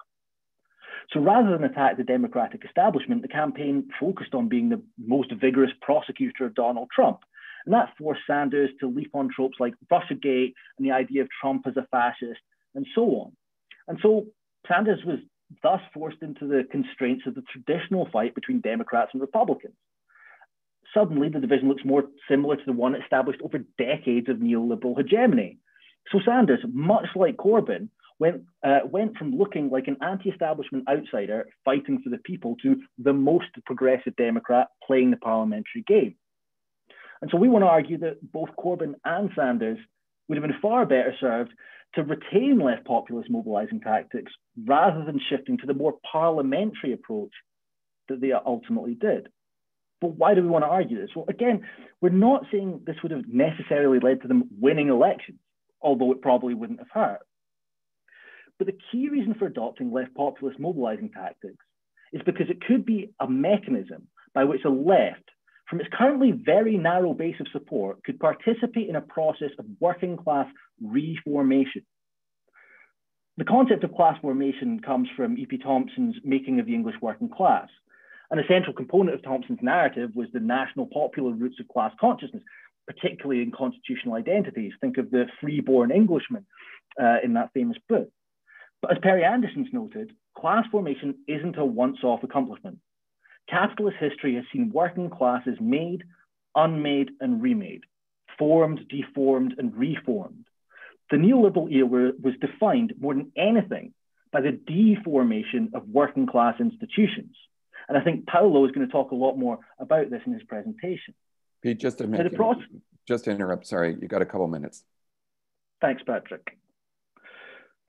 So rather than attack the Democratic establishment, the campaign focused on being the most vigorous prosecutor of Donald Trump. And that forced Sanders to leap on tropes like Russiagate and the idea of Trump as a fascist and so on. And so Sanders was thus forced into the constraints of the traditional fight between Democrats and Republicans. Suddenly, the division looks more similar to the one established over decades of neoliberal hegemony. So Sanders, much like Corbyn, Went, uh, went from looking like an anti-establishment outsider fighting for the people to the most progressive Democrat playing the parliamentary game. And so we want to argue that both Corbyn and Sanders would have been far better served to retain left populist mobilizing tactics rather than shifting to the more parliamentary approach that they ultimately did. But why do we want to argue this? Well, again, we're not saying this would have necessarily led to them winning elections, although it probably wouldn't have hurt. But the key reason for adopting left populist mobilizing tactics is because it could be a mechanism by which the left, from its currently very narrow base of support, could participate in a process of working class reformation. The concept of class formation comes from E P Thompson's Making of the English Working Class. An essential component of Thompson's narrative was the national popular roots of class consciousness, particularly in constitutional identities. Think of the free-born Englishman uh, in that famous book. But as Perry Anderson's noted, class formation isn't a once-off accomplishment. Capitalist history has seen working classes made, unmade, and remade, formed, deformed, and reformed. The neoliberal era was defined more than anything by the deformation of working class institutions. And I think Paolo is going to talk a lot more about this in his presentation. Pete, just a minute. Just to interrupt, sorry, you got a couple minutes. Thanks, Patrick.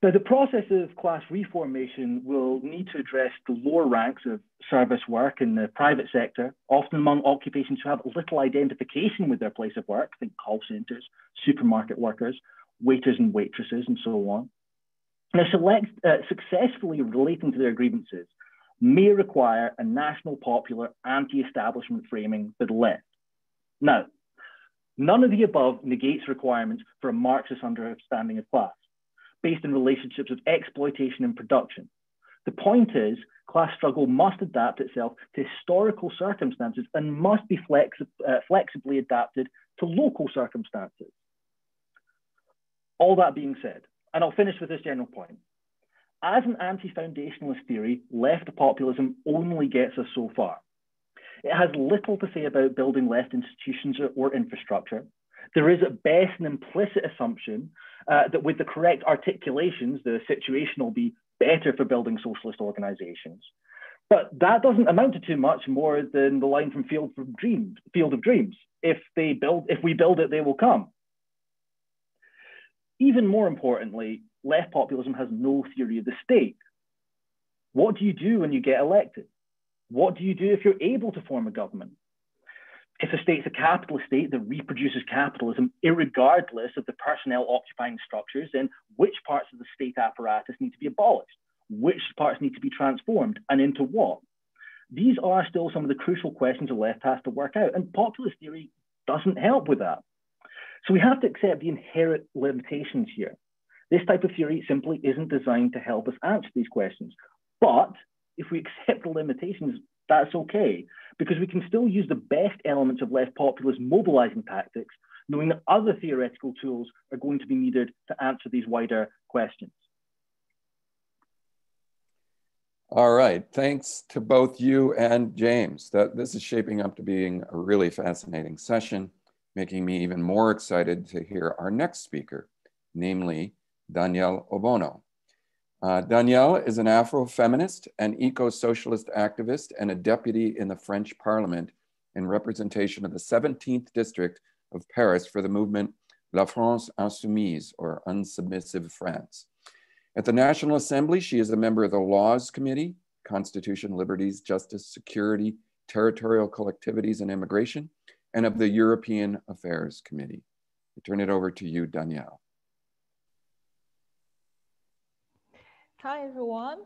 So the process of class reformation will need to address the lower ranks of service work in the private sector, often among occupations who have little identification with their place of work, think call centres, supermarket workers, waiters and waitresses, and so on. Now, select, uh, successfully relating to their grievances may require a national popular anti-establishment framing for the left. Now, none of the above negates requirements for a Marxist understanding of class, based in relationships of exploitation and production. The point is, class struggle must adapt itself to historical circumstances and must be flexi uh, flexibly adapted to local circumstances. All that being said, and I'll finish with this general point, as an anti-foundationalist theory, left populism only gets us so far. It has little to say about building left institutions or infrastructure. There is at best an implicit assumption uh, that with the correct articulations, the situation will be better for building socialist organizations. But that doesn't amount to too much more than the line from Field of Dreams. Field of Dreams. If they build, if we build it, they will come. Even more importantly, left populism has no theory of the state. What do you do when you get elected? What do you do if you're able to form a government? If a state's a capitalist state that reproduces capitalism, irregardless of the personnel occupying structures, then which parts of the state apparatus need to be abolished? Which parts need to be transformed, and into what? These are still some of the crucial questions the left has to work out, and populist theory doesn't help with that. So we have to accept the inherent limitations here. This type of theory simply isn't designed to help us answer these questions. But if we accept the limitations, that's okay, because we can still use the best elements of left populist mobilizing tactics, knowing that other theoretical tools are going to be needed to answer these wider questions. All right, thanks to both you and James. That, this is shaping up to being a really fascinating session, making me even more excited to hear our next speaker, namely Danielle Obono. Uh, Danielle is an Afrofeminist, an eco-socialist activist, and a deputy in the French Parliament in representation of the seventeenth District of Paris for the movement La France Insoumise, or Unsubmissive France. At the National Assembly, she is a member of the Laws Committee, Constitution, Liberties, Justice, Security, Territorial Collectivities, and Immigration, and of the European Affairs Committee. I turn it over to you, Danielle. Hi, everyone.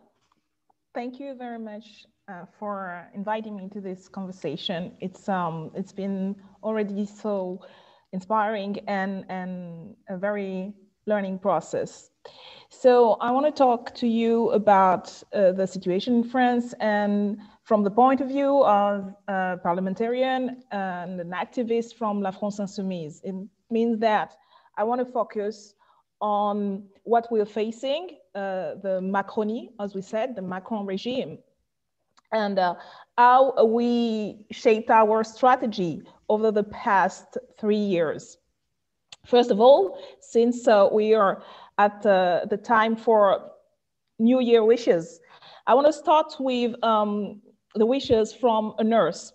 Thank you very much uh, for inviting me to this conversation. It's, um, it's been already so inspiring and, and a very learning process. So I want to talk to you about uh, the situation in France, and from the point of view of a parliamentarian and an activist from La France Insoumise. It means that I want to focus on what we're facing, uh, the Macronie, as we said, the Macron regime, and uh, how we shaped our strategy over the past three years. First of all, since uh, we are at uh, the time for New Year wishes, I want to start with um, the wishes from a nurse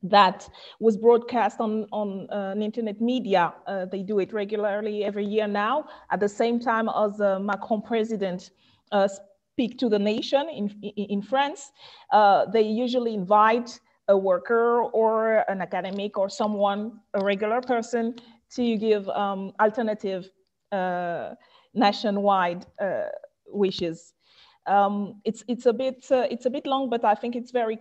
that was broadcast on, on uh, internet media. Uh, they do it regularly every year now, at the same time as the uh, Macron president uh, speak to the nation in, in France. Uh, they usually invite a worker or an academic or someone, a regular person, to give um, alternative uh, nationwide uh, wishes. Um, it's, it's, a bit, uh, it's a bit long, but I think it's very,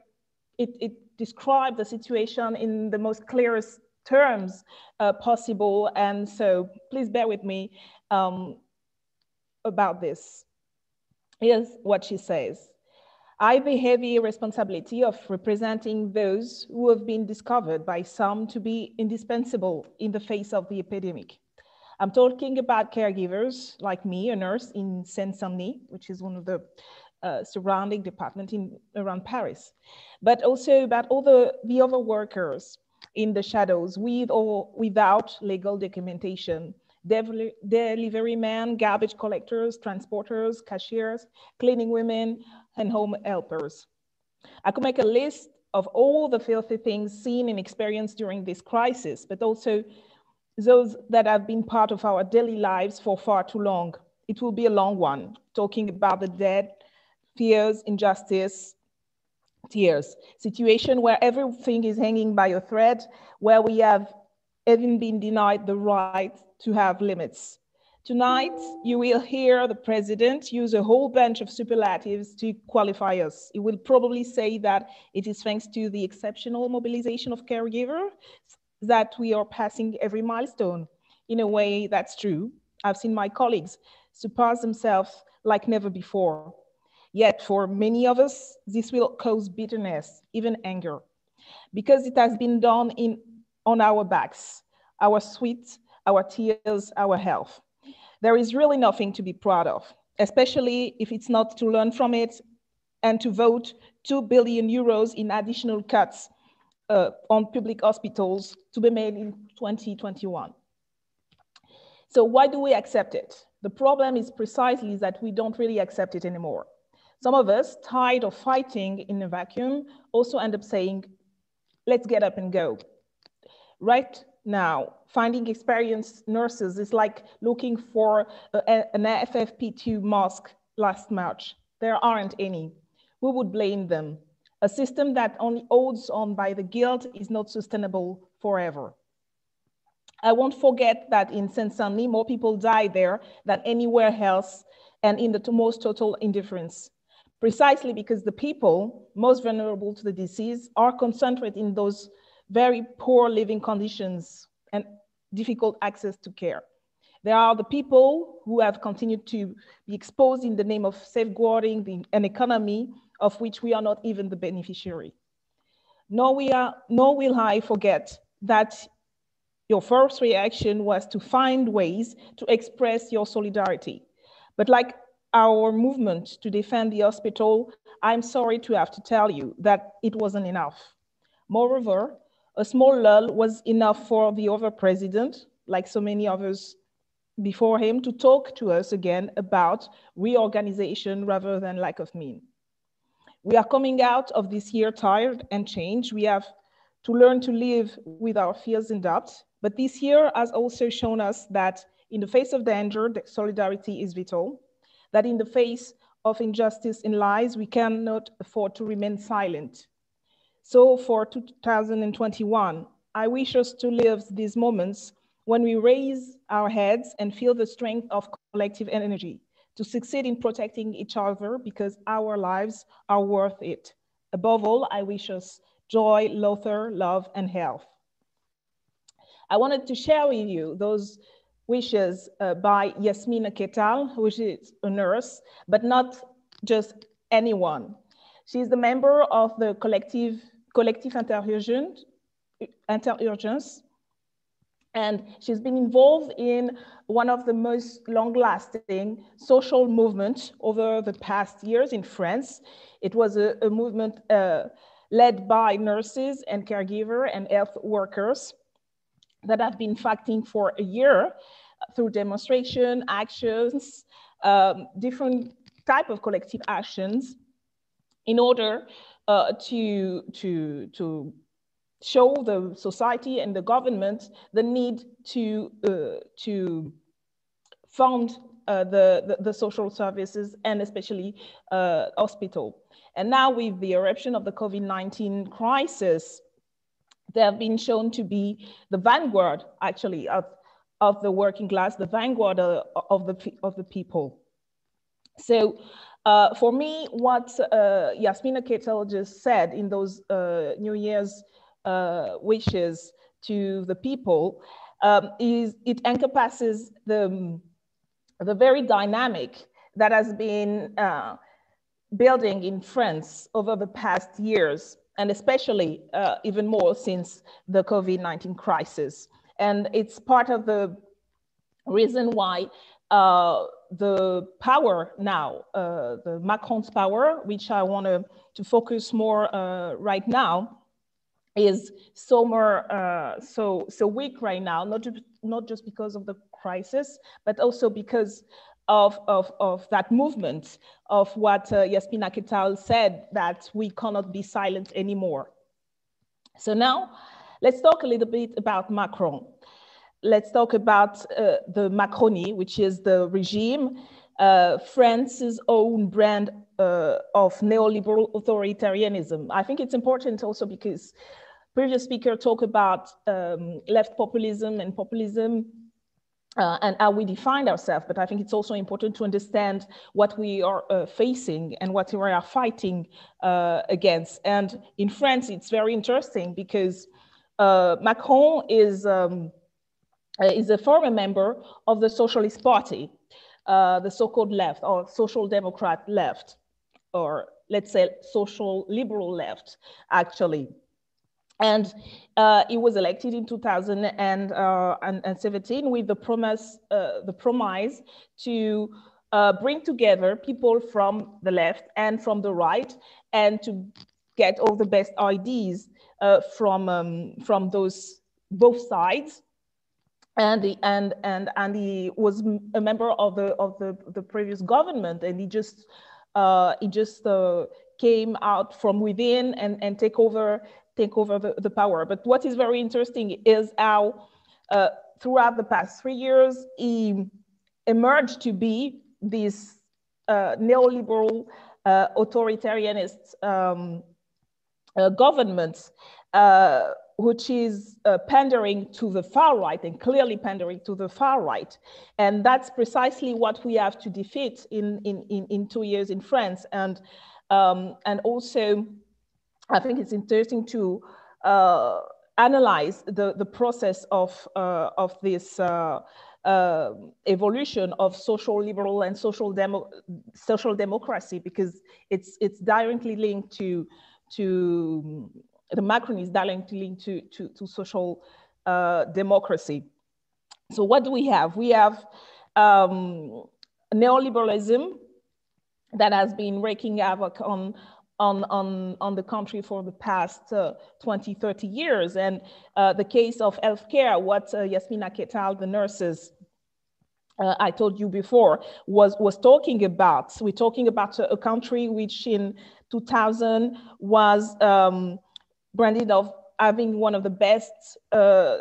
it, it describe the situation in the most clearest terms uh, possible. And so please bear with me um, about this. Here's what she says. I have a heavy responsibility of representing those who have been discovered by some to be indispensable in the face of the epidemic. I'm talking about caregivers like me, a nurse in Seine-Saint-Denis, which is one of the Uh, surrounding department in around Paris, but also about all the, the other workers in the shadows with or without legal documentation, Deli delivery men, garbage collectors, transporters, cashiers, cleaning women, and home helpers. I could make a list of all the filthy things seen and experienced during this crisis, but also those that have been part of our daily lives for far too long, it will be a long one, talking about the dead, fears, injustice, tears. Situation where everything is hanging by a thread, where we have even been denied the right to have limits. Tonight, you will hear the president use a whole bunch of superlatives to qualify us. He will probably say that it is thanks to the exceptional mobilization of caregivers that we are passing every milestone. In a way, that's true. I've seen my colleagues surpass themselves like never before. Yet for many of us, this will cause bitterness, even anger, because it has been done in, on our backs, our sweat, our tears, our health. There is really nothing to be proud of, especially if it's not to learn from it and to vote two billion euros in additional cuts uh, on public hospitals to be made in twenty twenty-one. So why do we accept it? The problem is precisely that we don't really accept it anymore. Some of us, tired of fighting in a vacuum, also end up saying, let's get up and go. Right now, finding experienced nurses is like looking for a, an F F P two mask last March. There aren't any. Who would blame them? A system that only holds on by the guilt is not sustainable forever. I won't forget that in Seine-Saint-Denis, more people died there than anywhere else and in the most total indifference. Precisely because the people most vulnerable to the disease are concentrated in those very poor living conditions and difficult access to care. There are the people who have continued to be exposed in the name of safeguarding the, an economy of which we are not even the beneficiary. Nor, we are, nor will I forget that your first reaction was to find ways to express your solidarity. But like our movement to defend the hospital, I'm sorry to have to tell you that it wasn't enough. Moreover, a small lull was enough for the other president, like so many others before him, to talk to us again about reorganization rather than lack of means. We are coming out of this year tired and changed. We have to learn to live with our fears and doubts, but this year has also shown us that in the face of danger, solidarity is vital, that in the face of injustice and lies, we cannot afford to remain silent. So for two thousand twenty-one, I wish us to live these moments when we raise our heads and feel the strength of collective energy to succeed in protecting each other because our lives are worth it. Above all, I wish us joy, laughter, love, and health. I wanted to share with you those wishes uh, by Yasmina Kettal, who is a nurse, but not just anyone. She is the member of the collective Collectif Interurgence, and she's been involved in one of the most long-lasting social movements over the past years in France. It was a, a movement uh, led by nurses and caregivers and health workers that have been fighting for a year through demonstration, actions, um, different type of collective actions in order Uh, to, to, to show the society and the government the need to, uh, to fund uh, the, the, the social services and especially uh, hospital. And now with the eruption of the COVID nineteen crisis, they have been shown to be the vanguard actually of, of the working class, the vanguard uh, of, the, of the people. So, Uh, for me, what uh, Yasmina Kettal just said in those uh, New Year's uh, wishes to the people um, is it encompasses the, the very dynamic that has been uh, building in France over the past years, and especially uh, even more since the COVID nineteen crisis. And it's part of the reason why uh, the power now, uh, the Macron's power, which I want to, to focus more uh, right now, is so more uh, so so weak right now. Not just, not just because of the crisis, but also because of of, of that movement of what uh, Yasmina Kettal said, that we cannot be silent anymore. So now, let's talk a little bit about Macron. let's talk about uh, the Macroni, which is the regime, uh, France's own brand uh, of neoliberal authoritarianism. I think it's important also because previous speaker talked about um, left populism and populism uh, and how we define ourselves, but I think it's also important to understand what we are uh, facing and what we are fighting uh, against. And in France, it's very interesting because Uh, Macron is, um, is a former member of the Socialist Party, uh, the so-called left or social democrat left, or let's say social liberal left, actually. And uh, he was elected in two thousand seventeen with the promise, uh, the promise to uh, bring together people from the left and from the right and to get all the best ideas Uh, from um, from those both sides, and the and and and he was a member of the of the, the previous government, and he just uh, he just uh, came out from within and and take over take over the, the power. But what is very interesting is how uh, throughout the past three years he emerged to be this uh, neoliberal uh, authoritarianist Um, Uh, government, uh, which is uh, pandering to the far right and clearly pandering to the far right. And that's precisely what we have to defeat in, in, in, in two years in France. And, um, and also, I think it's interesting to uh, analyze the, the process of, uh, of this uh, uh, evolution of social liberal and social, demo social democracy, because it's, it's directly linked to to the Macron is directly linked to, to, to social uh, democracy. So what do we have? We have um, neoliberalism that has been wreaking havoc on, on, on, on the country for the past uh, twenty, thirty years. And uh, the case of healthcare, what uh, Yasmina Kettal, the nurses, Uh, I told you before, was, was talking about. We're talking about a, a country which in two thousand was um, branded of having one of the best uh,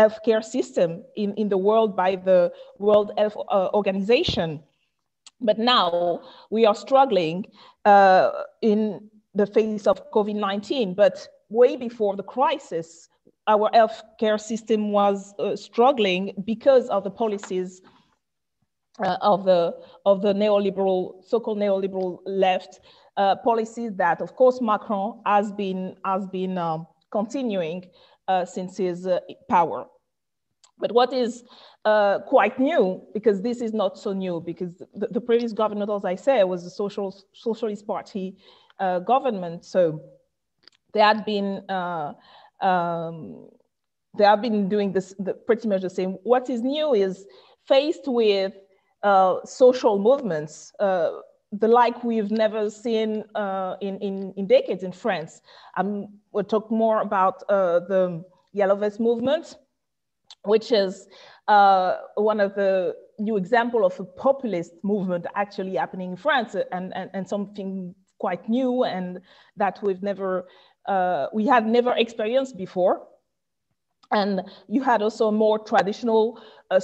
healthcare system in, in the world by the World Health uh, Organization. But now we are struggling uh, in the face of COVID nineteen, but way before the crisis, our healthcare system was uh, struggling because of the policies Uh, of the of the neoliberal, so-called neoliberal left uh, policies that, of course, Macron has been has been um, continuing uh, since his uh, power. But what is uh, quite new, because this is not so new, because the, the previous government, as I say, was a social socialist party uh, government, so they had been. Uh, um, they have been doing this the, pretty much the same. What is new is faced with Uh, social movements, uh, the like we've never seen uh, in, in, in decades in France. Um, we'll talk more about uh, the Yellow Vest movement, which is uh, one of the new example of a populist movement actually happening in France, and, and, and something quite new and that we've never, uh, we had never experienced before. And you had also more traditional uh,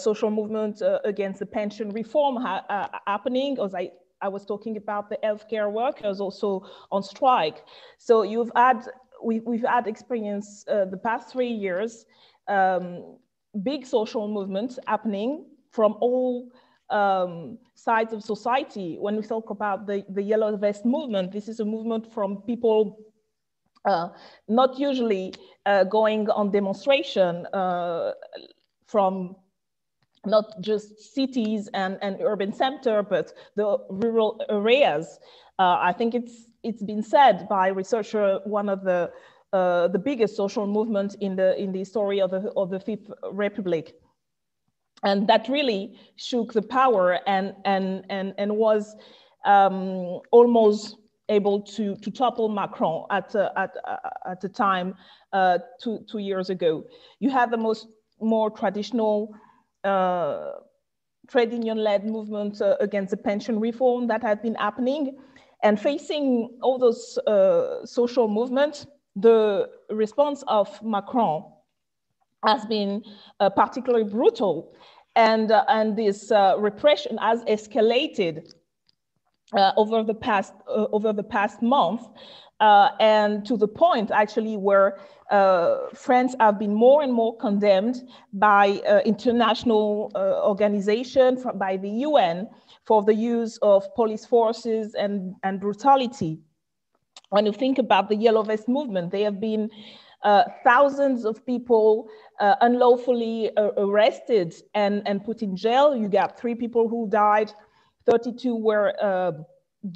social movement uh, against the pension reform ha uh, happening, as I, I was talking about the healthcare workers also on strike. So you've had, we, we've had experience uh, the past three years, um, big social movements happening from all um, sides of society. When we talk about the, the Yellow Vest movement, this is a movement from people Uh, not usually uh, going on demonstration uh, from not just cities and, and urban center, but the rural areas. Uh, I think it's it's been said by researcher one of the uh, the biggest social movement in the in the story of the of the Fifth Republic, and that really shook the power and and and and was um, almost able to, to topple Macron at uh, at uh, at the time uh, two two years ago. You have the most more traditional uh, trade union-led movement uh, against the pension reform that had been happening, and facing all those uh, social movements, the response of Macron has been uh, particularly brutal, and, uh, and this uh, repression has escalated uh, over the past, uh, over the past month, uh, and to the point actually where uh, Friends have been more and more condemned by uh, international uh, organizations, by the U N, for the use of police forces and, and brutality. When you think about the Yellow Vest movement, they have been Uh, thousands of people uh, unlawfully uh, arrested and, and put in jail. You got three people who died, thirty-two were uh,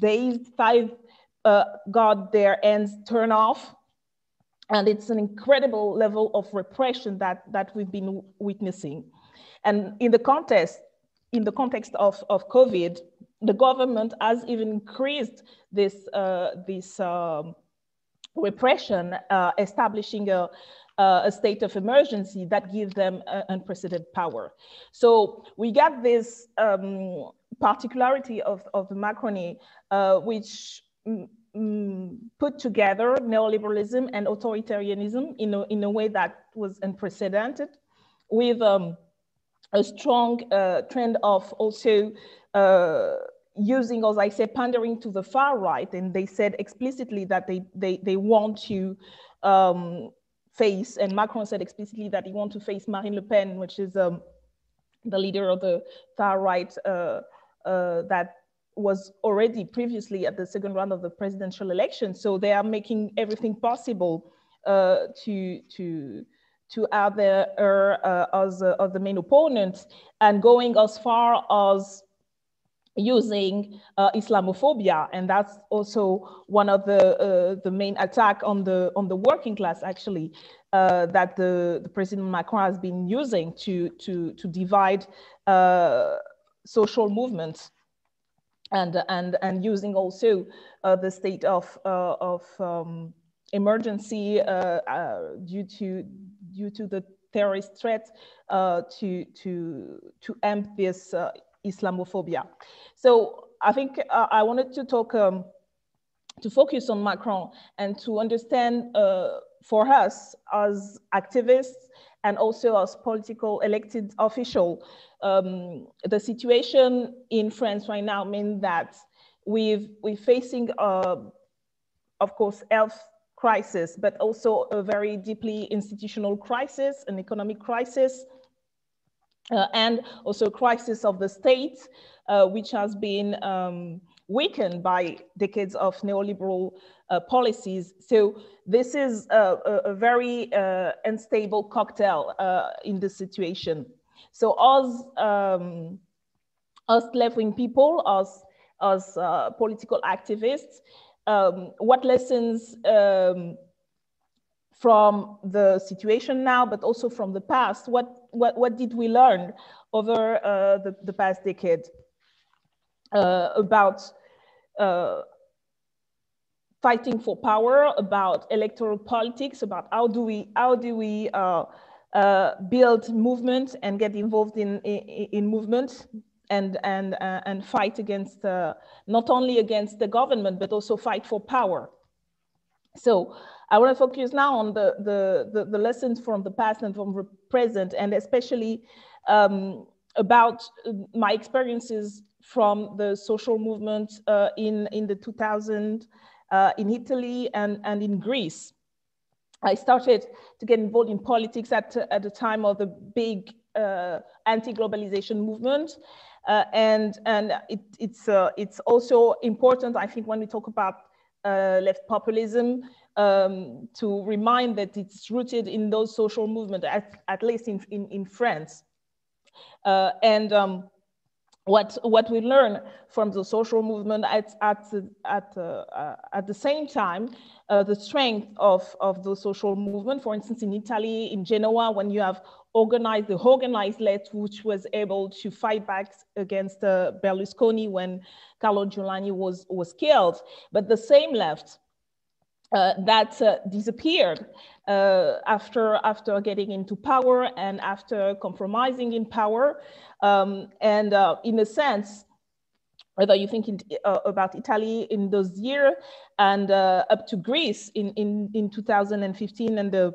dazed, five uh, got their hands turned off. And it's an incredible level of repression that, that we've been witnessing. And in the context, in the context of, of COVID, the government has even increased this, uh, this um, repression, uh, establishing a, a state of emergency that gives them uh, unprecedented power. So we got this um, particularity of, of the Macrony, uh, which mm, put together neoliberalism and authoritarianism in a, in a way that was unprecedented, with um, a strong uh, trend of also uh, using, as I say, pandering to the far right, and they said explicitly that they they, they want to um, face, and Macron said explicitly that he wants to face Marine Le Pen, which is um, the leader of the far right uh, uh, that was already previously at the second round of the presidential election. So they are making everything possible uh, to to to have her uh, as, uh, as the main opponent, and going as far as using uh, Islamophobia, and that's also one of the uh, the main attack on the on the working class, actually, uh, that the, the President Macron has been using to to to divide uh, social movements, and and and using also uh, the state of uh, of um, emergency uh, uh, due to due to the terrorist threat uh, to to to amp this Uh, Islamophobia. So I think uh, I wanted to talk, um, to focus on Macron and to understand uh, for us as activists and also as political elected official, um, the situation in France right now means that we've, we're facing, uh, of course, health crisis, but also a very deeply institutional crisis, an economic crisis, Uh, and also a crisis of the state, uh, which has been um, weakened by decades of neoliberal uh, policies. So this is a, a, a very uh, unstable cocktail uh, in this situation. So as um, us left-wing people, as, as uh, political activists, um, what lessons um, from the situation now, but also from the past, what What, what did we learn over uh, the, the past decade uh, about uh, fighting for power, about electoral politics, about how do we, how do we uh, uh, build movement and get involved in, in, in movement and, and, uh, and fight against, uh, not only against the government, but also fight for power. So I want to focus now on the, the, the, the lessons from the past and from the present, and especially um, about my experiences from the social movement uh, in, in the two thousands uh, in Italy and, and in Greece. I started to get involved in politics at, at the time of the big uh, anti-globalization movement. Uh, and and it, it's, uh, it's also important, I think, when we talk about uh, left populism, Um, to remind that it's rooted in those social movements, at, at least in, in, in France. Uh, and um, what, what we learn from the social movement at, at, at, uh, at the same time, uh, the strength of, of the social movement, for instance, in Italy, in Genoa, when you have organized, the organized left, which was able to fight back against uh, Berlusconi when Carlo Giuliani was, was killed, but the same left, Uh, that uh, disappeared uh, after after getting into power and after compromising in power, um, and uh, in a sense, whether you think in, uh, about Italy in those years and uh, up to Greece in in in two thousand fifteen and the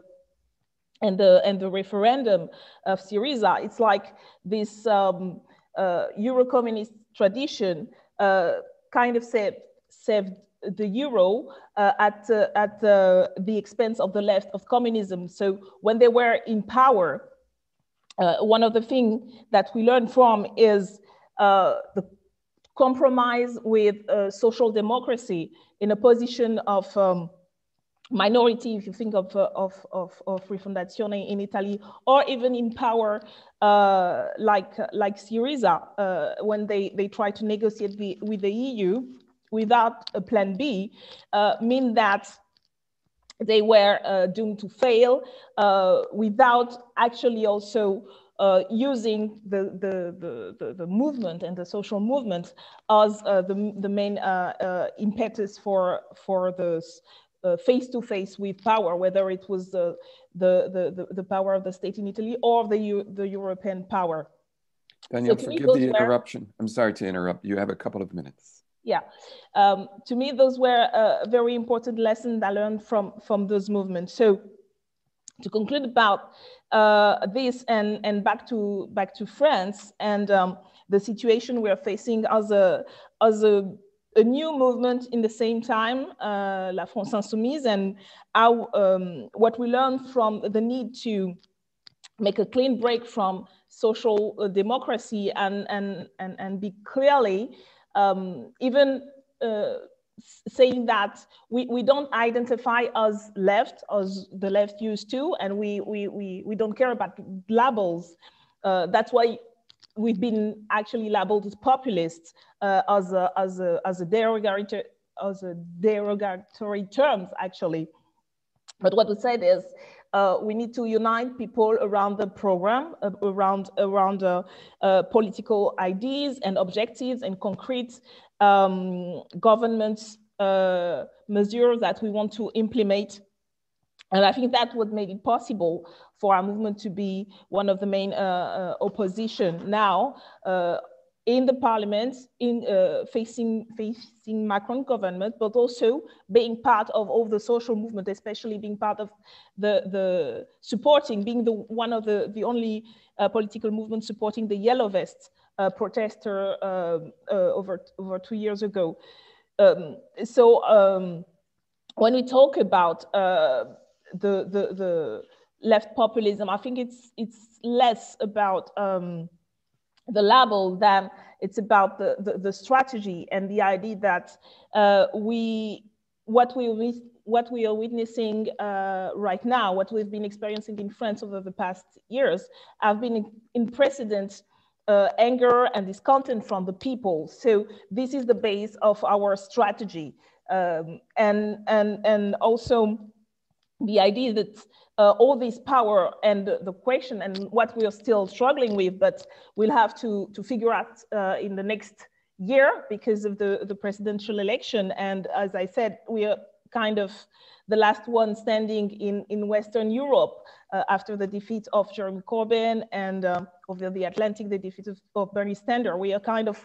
and the and the referendum of Syriza, it's like this um, uh, Eurocommunist tradition uh, kind of saved, saved the euro uh, at uh, at uh, the expense of the left, of communism. So when they were in power, uh, one of the things that we learned from is uh, the compromise with uh, social democracy in a position of um, minority, if you think of, uh, of, of, of Rifondazione in Italy, or even in power uh, like, like Syriza, uh, when they, they try to negotiate the, with the E U without a plan B, uh, mean that they were uh, doomed to fail uh, without actually also Uh, using the, the, the, the movement and the social movement as uh, the, the main uh, uh, impetus for, for the uh, face-to-face with power, whether it was the, the, the, the power of the state in Italy or the, the European power. Danielle, so forgive the interruption. Were, I'm sorry to interrupt. You have a couple of minutes. Yeah. Um, to me, those were a very important lesson I learned from, from those movements. So to conclude about uh, this and, and back to back to France and um, the situation we are facing as a as a, a new movement in the same time, uh, La France Insoumise, and how um, what we learned from the need to make a clean break from social democracy and and and, and be clearly um, even. Uh, saying that we, we don't identify as left, as the left used to, and we we, we, we don't care about labels. Uh, that's why we've been actually labeled as populists uh, as a, as a, as a derogatory as a derogatory terms actually. But what we said is uh, we need to unite people around the program, uh, around around uh, uh, political ideas and objectives and concrete um, government uh, measures that we want to implement. And I think that's what made it possible for our movement to be one of the main uh, uh, opposition now uh, in the parliament, in uh, facing facing Macron government, but also being part of all the social movement, especially being part of the the supporting, being the one of the the only uh, political movement supporting the Yellow Vest uh, protester uh, uh, over over two years ago. Um, so um, when we talk about uh, the the the left populism, I think it's it's less about um, the label, then it's about the, the, the strategy and the idea that uh, we, what we, what we are witnessing uh, right now, what we've been experiencing in France over the past years, have been in, in precedent uh, anger and discontent from the people. So this is the base of our strategy, um, and and and also the idea that uh, all this power and the, the question and what we are still struggling with, but we'll have to, to figure out uh, in the next year because of the, the presidential election. And as I said, we are kind of the last one standing in, in Western Europe uh, after the defeat of Jeremy Corbyn and uh, over the Atlantic, the defeat of, of Bernie Sanders. We are kind of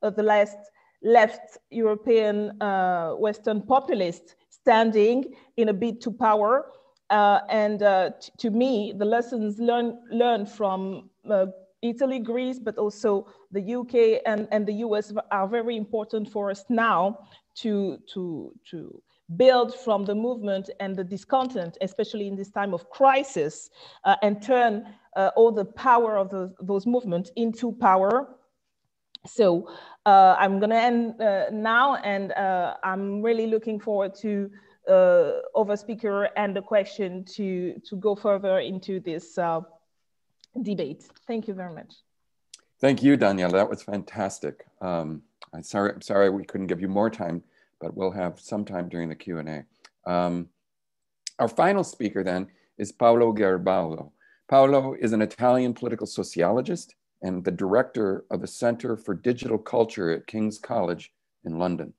uh, the last left European uh, Western populist standing in a bid to power. Uh, and uh, t- to me, the lessons learn, learned from uh, Italy, Greece, but also the U K and, and the U S are very important for us now to, to, to build from the movement and the discontent, especially in this time of crisis, uh, and turn uh, all the power of the, those movements into power. So uh, I'm going to end uh, now, and uh, I'm really looking forward to uh, over speaker and the question to, to go further into this uh, debate. Thank you very much. Thank you, Danielle. That was fantastic. Um, I'm sorry, I'm sorry we couldn't give you more time, but we'll have some time during the Q and A. Um, our final speaker then is Paolo Gerbaudo. Paolo is an Italian political sociologist and the director of the Center for Digital Culture at King's College in London.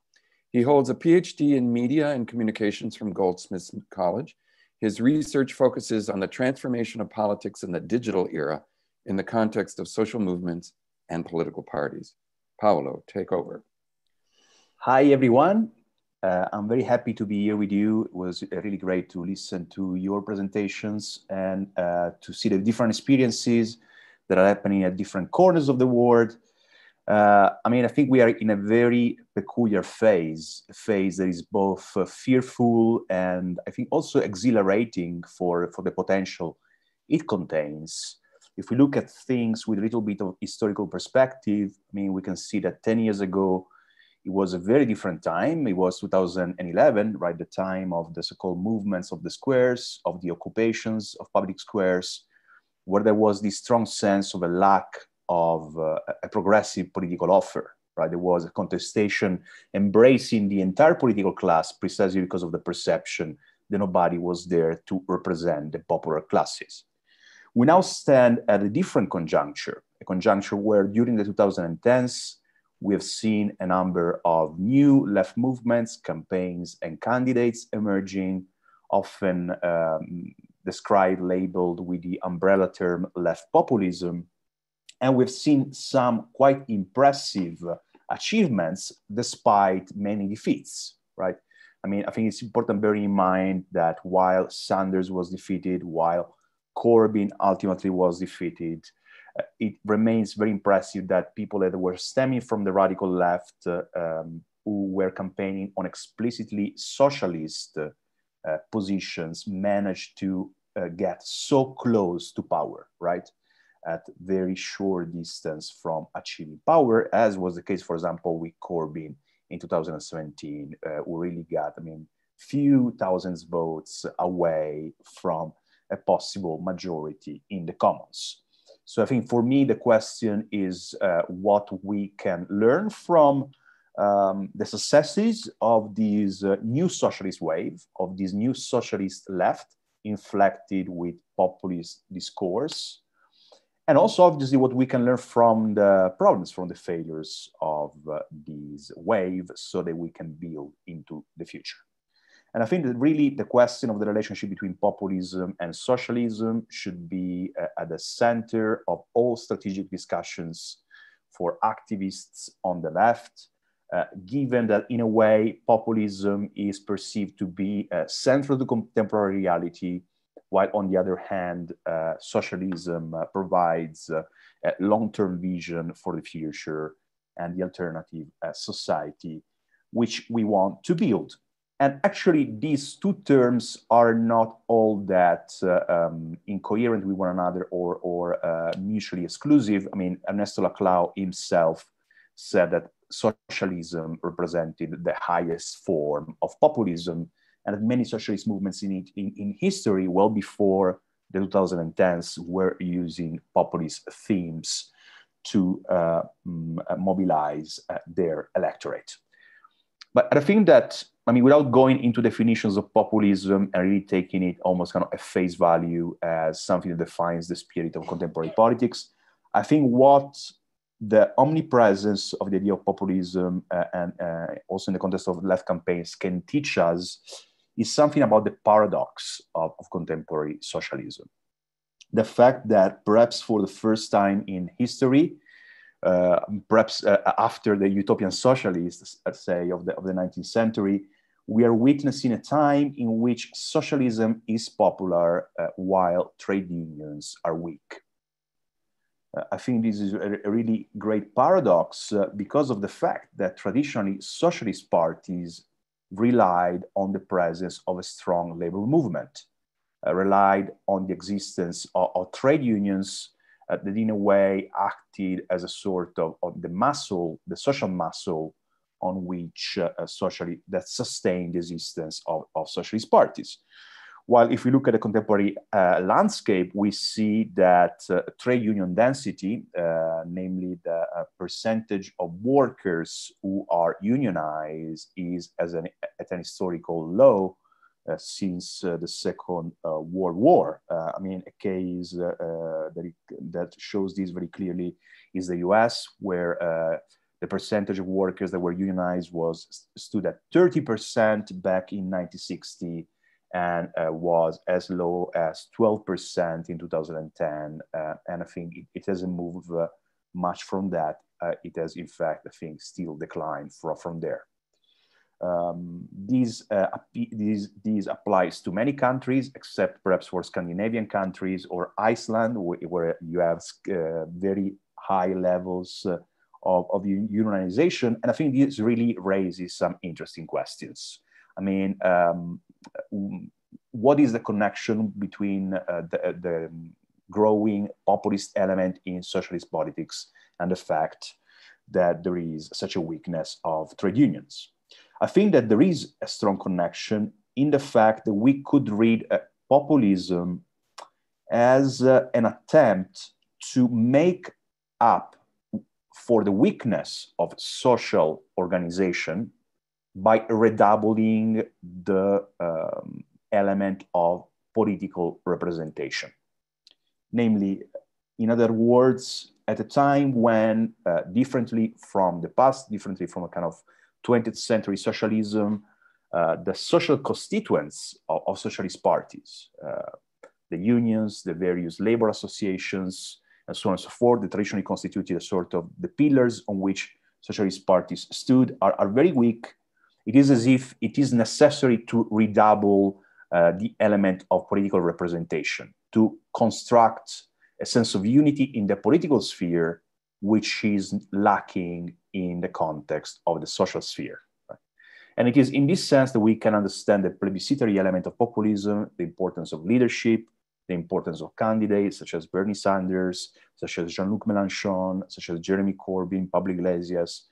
He holds a PhD in media and communications from Goldsmiths College. His research focuses on the transformation of politics in the digital era in the context of social movements and political parties. Paolo, take over. Hi, everyone. Uh, I'm very happy to be here with you. It was really great to listen to your presentations and uh, to see the different experiences that are happening at different corners of the world. Uh, I mean, I think we are in a very peculiar phase, a phase that is both uh, fearful and I think also exhilarating for, for the potential it contains. If we look at things with a little bit of historical perspective, I mean, we can see that ten years ago, it was a very different time. It was two thousand eleven, right? The time of the so-called movements of the squares, of the occupations of public squares, where there was this strong sense of a lack of uh, a progressive political offer, right? There was a contestation embracing the entire political class precisely because of the perception that nobody was there to represent the popular classes. We now stand at a different conjuncture, a conjuncture where during the two thousand tens, we have seen a number of new left movements, campaigns, and candidates emerging, often um, described, labeled with the umbrella term left populism. And we've seen some quite impressive achievements despite many defeats, right? I mean, I think it's important bearing in mind that while Sanders was defeated, while Corbyn ultimately was defeated, it remains very impressive that people that were stemming from the radical left uh, um, who were campaigning on explicitly socialist uh, uh, positions managed to uh, get so close to power, right? At very short distance from achieving power, as was the case, for example, with Corbyn in two thousand seventeen, uh, who really got, I mean, few thousands votes away from a possible majority in the Commons. So I think for me, the question is uh, what we can learn from um, the successes of these uh, new socialist wave, of this new socialist left inflected with populist discourse. And also, obviously, what we can learn from the problems, from the failures of uh, these waves so that we can build into the future. And I think that really the question of the relationship between populism and socialism should be uh, at the center of all strategic discussions for activists on the left, uh, given that in a way, populism is perceived to be uh, central to contemporary reality, while on the other hand, uh, socialism uh, provides uh, a long-term vision for the future and the alternative uh, society, which we want to build. And actually, these two terms are not all that uh, um, incoherent with one another or, or uh, mutually exclusive. I mean, Ernesto Laclau himself said that socialism represented the highest form of populism, and many socialist movements in, it, in, in history, well before the two thousand tens, were using populist themes to uh, mobilize uh, their electorate. But I think that, I mean, without going into definitions of populism and really taking it almost kind of a face value as something that defines the spirit of contemporary politics, I think what the omnipresence of the idea of populism uh, and uh, also in the context of left campaigns can teach us is something about the paradox of, of contemporary socialism. The fact that perhaps for the first time in history, uh, perhaps uh, after the utopian socialists, let's say, of the, of the nineteenth century, we are witnessing a time in which socialism is popular uh, while trade unions are weak. Uh, I think this is a, a really great paradox uh, because of the fact that traditionally socialist parties relied on the presence of a strong labor movement, uh, relied on the existence of, of trade unions uh, that in a way acted as a sort of, of the muscle, the social muscle on which uh, socially, that sustained the existence of, of socialist parties. While if we look at the contemporary uh, landscape, we see that uh, trade union density, uh, namely the uh, percentage of workers who are unionized, is as an, at an historical low uh, since uh, the Second uh, World War. Uh, I mean, a case uh, uh, that, it, that shows this very clearly is the U S, where uh, the percentage of workers that were unionized was stood at thirty percent back in nineteen sixty. And uh, was as low as twelve percent in two thousand ten. Uh, and I think it, it hasn't moved uh, much from that. Uh, it has, in fact, I think, still declined from, from there. Um, these, uh, these, these applies to many countries, except perhaps for Scandinavian countries or Iceland, where you have uh, very high levels uh, of, of unionization. And I think this really raises some interesting questions. I mean, um, what is the connection between uh, the, the growing populist element in socialist politics and the fact that there is such a weakness of trade unions? I think that there is a strong connection in the fact that we could read uh, populism as uh, an attempt to make up for the weakness of social organization by redoubling the um, element of political representation. Namely, in other words, at a time when, uh, differently from the past, differently from a kind of twentieth century socialism, uh, the social constituents of, of socialist parties, uh, the unions, the various labor associations, and so on and so forth, that traditionally constituted a sort of the pillars on which socialist parties stood, are, are very weak. It is as if it is necessary to redouble uh, the element of political representation, to construct a sense of unity in the political sphere, which is lacking in the context of the social sphere. Right? And it is in this sense that we can understand the plebiscitary element of populism, the importance of leadership, the importance of candidates such as Bernie Sanders, such as Jean-Luc Mélenchon, such as Jeremy Corbyn, Pablo Iglesias,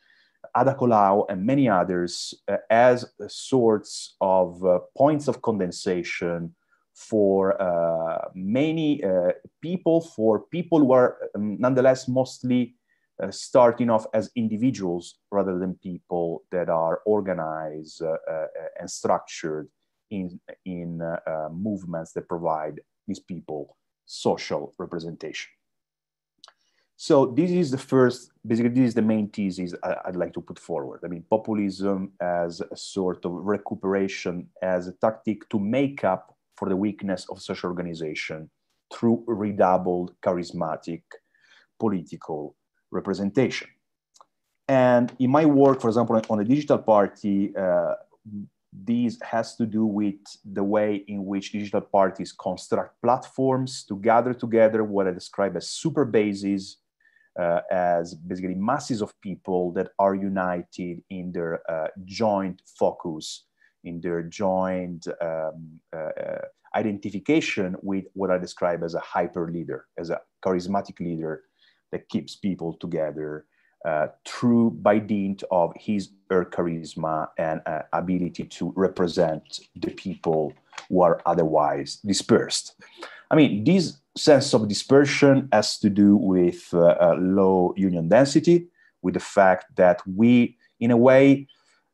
Ada Colau, and many others uh, as uh, sorts of uh, points of condensation for uh, many uh, people, for people who are um, nonetheless mostly uh, starting off as individuals rather than people that are organized uh, uh, and structured in, in uh, uh, movements that provide these people social representation. So this is the first, basically this is the main thesis I'd like to put forward. I mean, populism as a sort of recuperation, as a tactic to make up for the weakness of social organization through redoubled charismatic political representation. And in my work, for example, on the digital party, uh, this has to do with the way in which digital parties construct platforms to gather together what I describe as super bases, uh, as basically masses of people that are united in their uh, joint focus, in their joint um, uh, identification with what I describe as a hyper leader, as a charismatic leader that keeps people together uh, through by dint of his or her charisma and uh, ability to represent the people who are otherwise dispersed. I mean, this sense of dispersion has to do with uh, uh, low union density, with the fact that we, in a way,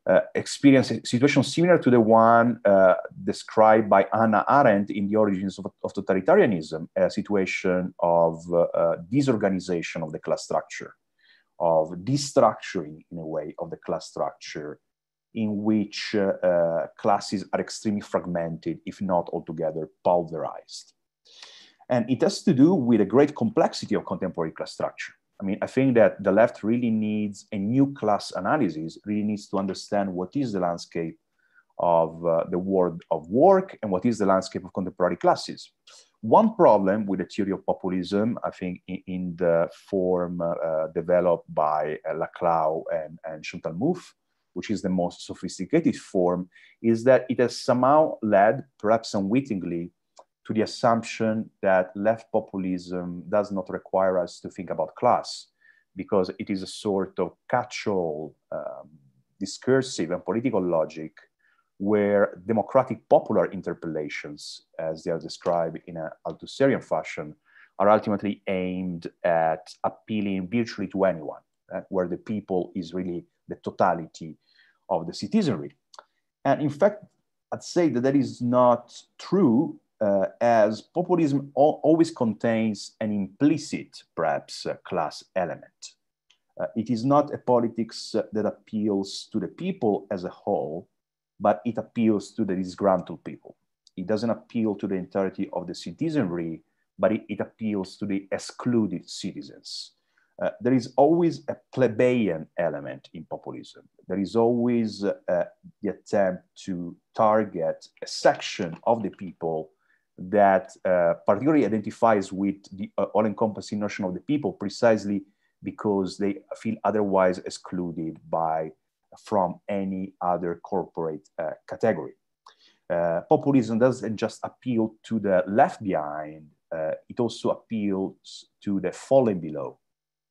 Uh, experience a situation similar to the one uh, described by Hannah Arendt in The Origins of, of Totalitarianism, a situation of uh, uh, disorganization of the class structure, of destructuring, in a way, of the class structure, in which uh, uh, classes are extremely fragmented, if not altogether pulverized. And it has to do with a great complexity of contemporary class structure. I mean, I think that the left really needs a new class analysis, really needs to understand what is the landscape of uh, the world of work and what is the landscape of contemporary classes. One problem with the theory of populism, I think in, in the form uh, developed by uh, Laclau and, and Chantal Mouffe, which is the most sophisticated form, is that it has somehow led, perhaps unwittingly, to the assumption that left populism does not require us to think about class, because it is a sort of catch-all um, discursive and political logic where democratic popular interpellations, as they are described in an Althusserian fashion, are ultimately aimed at appealing virtually to anyone, right? Where the people is really the totality of the citizenry. And in fact, I'd say that that is not true, Uh, as populism al always contains an implicit, perhaps, uh, class element. Uh, it is not a politics uh, that appeals to the people as a whole, but it appeals to the disgruntled people. It doesn't appeal to the entirety of the citizenry, but it, it appeals to the excluded citizens. Uh, there is always a plebeian element in populism. There is always uh, the attempt to target a section of the people that uh, particularly identifies with the uh, all-encompassing notion of the people, precisely because they feel otherwise excluded by from any other corporate uh, category. Uh, populism doesn't just appeal to the left behind, uh, it also appeals to the fallen below,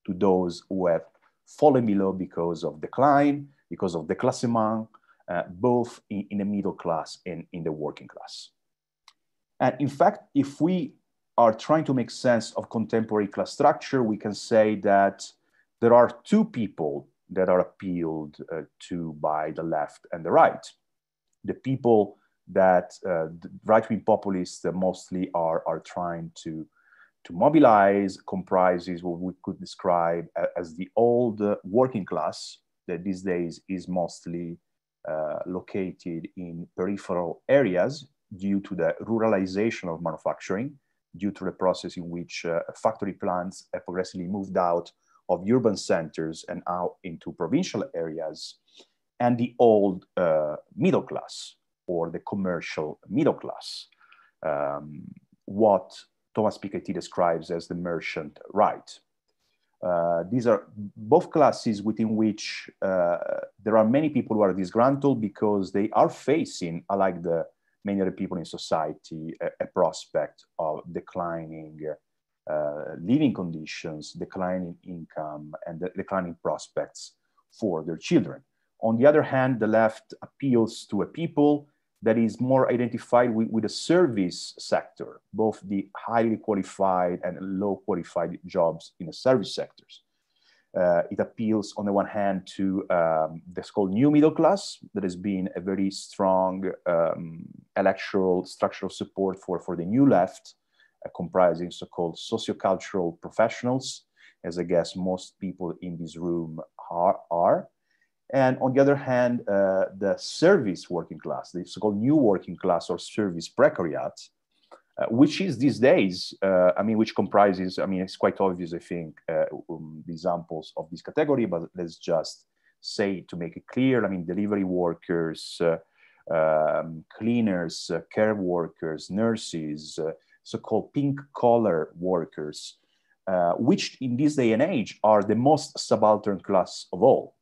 to those who have fallen below because of decline, because of declassement, uh, both in, in the middle class and in the working class. And in fact, if we are trying to make sense of contemporary class structure, we can say that there are two people that are appealed uh, to by the left and the right. The people that uh, the right-wing populists uh, mostly are, are trying to to mobilize comprises what we could describe as the old working class that these days is mostly uh, located in peripheral areas due to the ruralization of manufacturing, due to the process in which uh, factory plants have progressively moved out of urban centers and out into provincial areas, and the old uh, middle class or the commercial middle class, um, what Thomas Piketty describes as the merchant right. Uh, these are both classes within which uh, there are many people who are disgruntled because they are facing, unlike the many other people in society, a, a prospect of declining uh, living conditions, declining income, and the declining prospects for their children. On the other hand, the left appeals to a people that is more identified with, with the service sector, both the highly qualified and low qualified jobs in the service sectors. Uh, it appeals on the one hand to um, the so-called new middle class that has been a very strong um, electoral structural support for, for the new left, uh, comprising so-called sociocultural professionals, as I guess most people in this room are. are. And on the other hand, uh, the service working class, the so-called new working class or service precariat, uh, which is these days, uh, I mean, which comprises, I mean, it's quite obvious, I think, uh, um, the examples of this category, but let's just say to make it clear, I mean, delivery workers, uh, um, cleaners, uh, care workers, nurses, uh, so-called pink collar workers, uh, which in this day and age are the most subaltern class of all.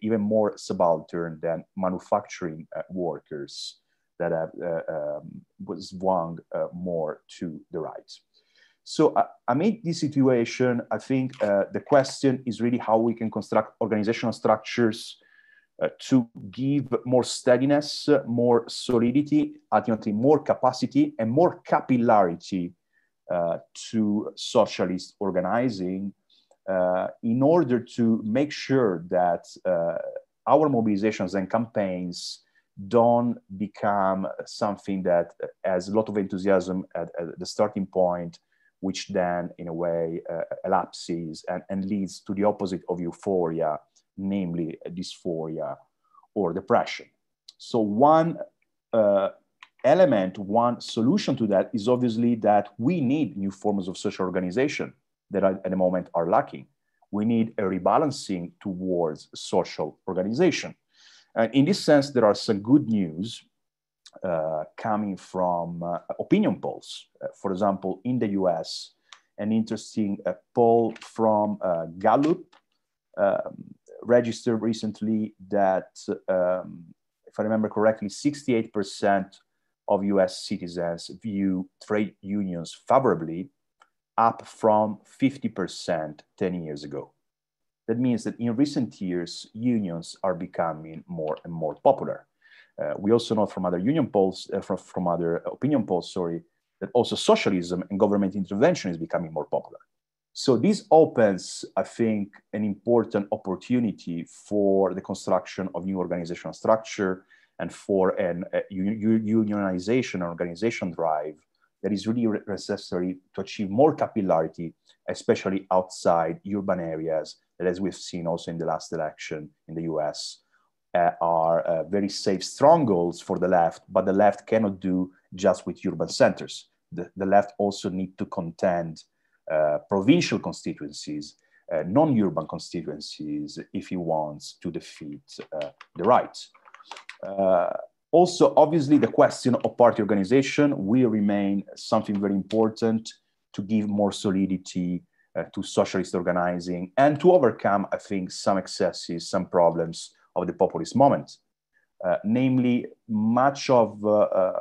Even more subaltern than manufacturing uh, workers that have uh, um, swung uh, more to the right. So uh, amid this situation, I think uh, the question is really how we can construct organizational structures uh, to give more steadiness, more solidity, ultimately more capacity and more capillarity uh, to socialist organizing, Uh, in order to make sure that uh, our mobilizations and campaigns don't become something that has a lot of enthusiasm at, at the starting point, which then in a way uh, elapses and, and leads to the opposite of euphoria, namely dysphoria or depression. So one uh, element, one solution to that is obviously that we need new forms of social organization that at the moment are lacking. We need a rebalancing towards social organization. And in this sense, there are some good news uh, coming from uh, opinion polls. Uh, for example, in the U S, an interesting uh, poll from uh, Gallup uh, registered recently that, um, if I remember correctly, sixty-eight percent of U S citizens view trade unions favorably, up from fifty percent ten years ago. That means that in recent years, unions are becoming more and more popular. Uh, we also know from other union polls, uh, from, from other opinion polls, sorry, that also socialism and government intervention is becoming more popular. So this opens, I think, an important opportunity for the construction of new organizational structure and for an uh, unionization and organization drive that is really necessary to achieve more capillarity, especially outside urban areas that, as we've seen also in the last election in the U S, uh, are uh, very safe strongholds for the left, but the left cannot do just with urban centers. The, the left also need to contend uh, provincial constituencies uh, non-urban constituencies if he wants to defeat uh, the right. Uh, also, obviously, the question of party organization will remain something very important to give more solidity uh, to socialist organizing and to overcome, I think, some excesses, some problems of the populist moment. Uh, namely, much of uh, uh,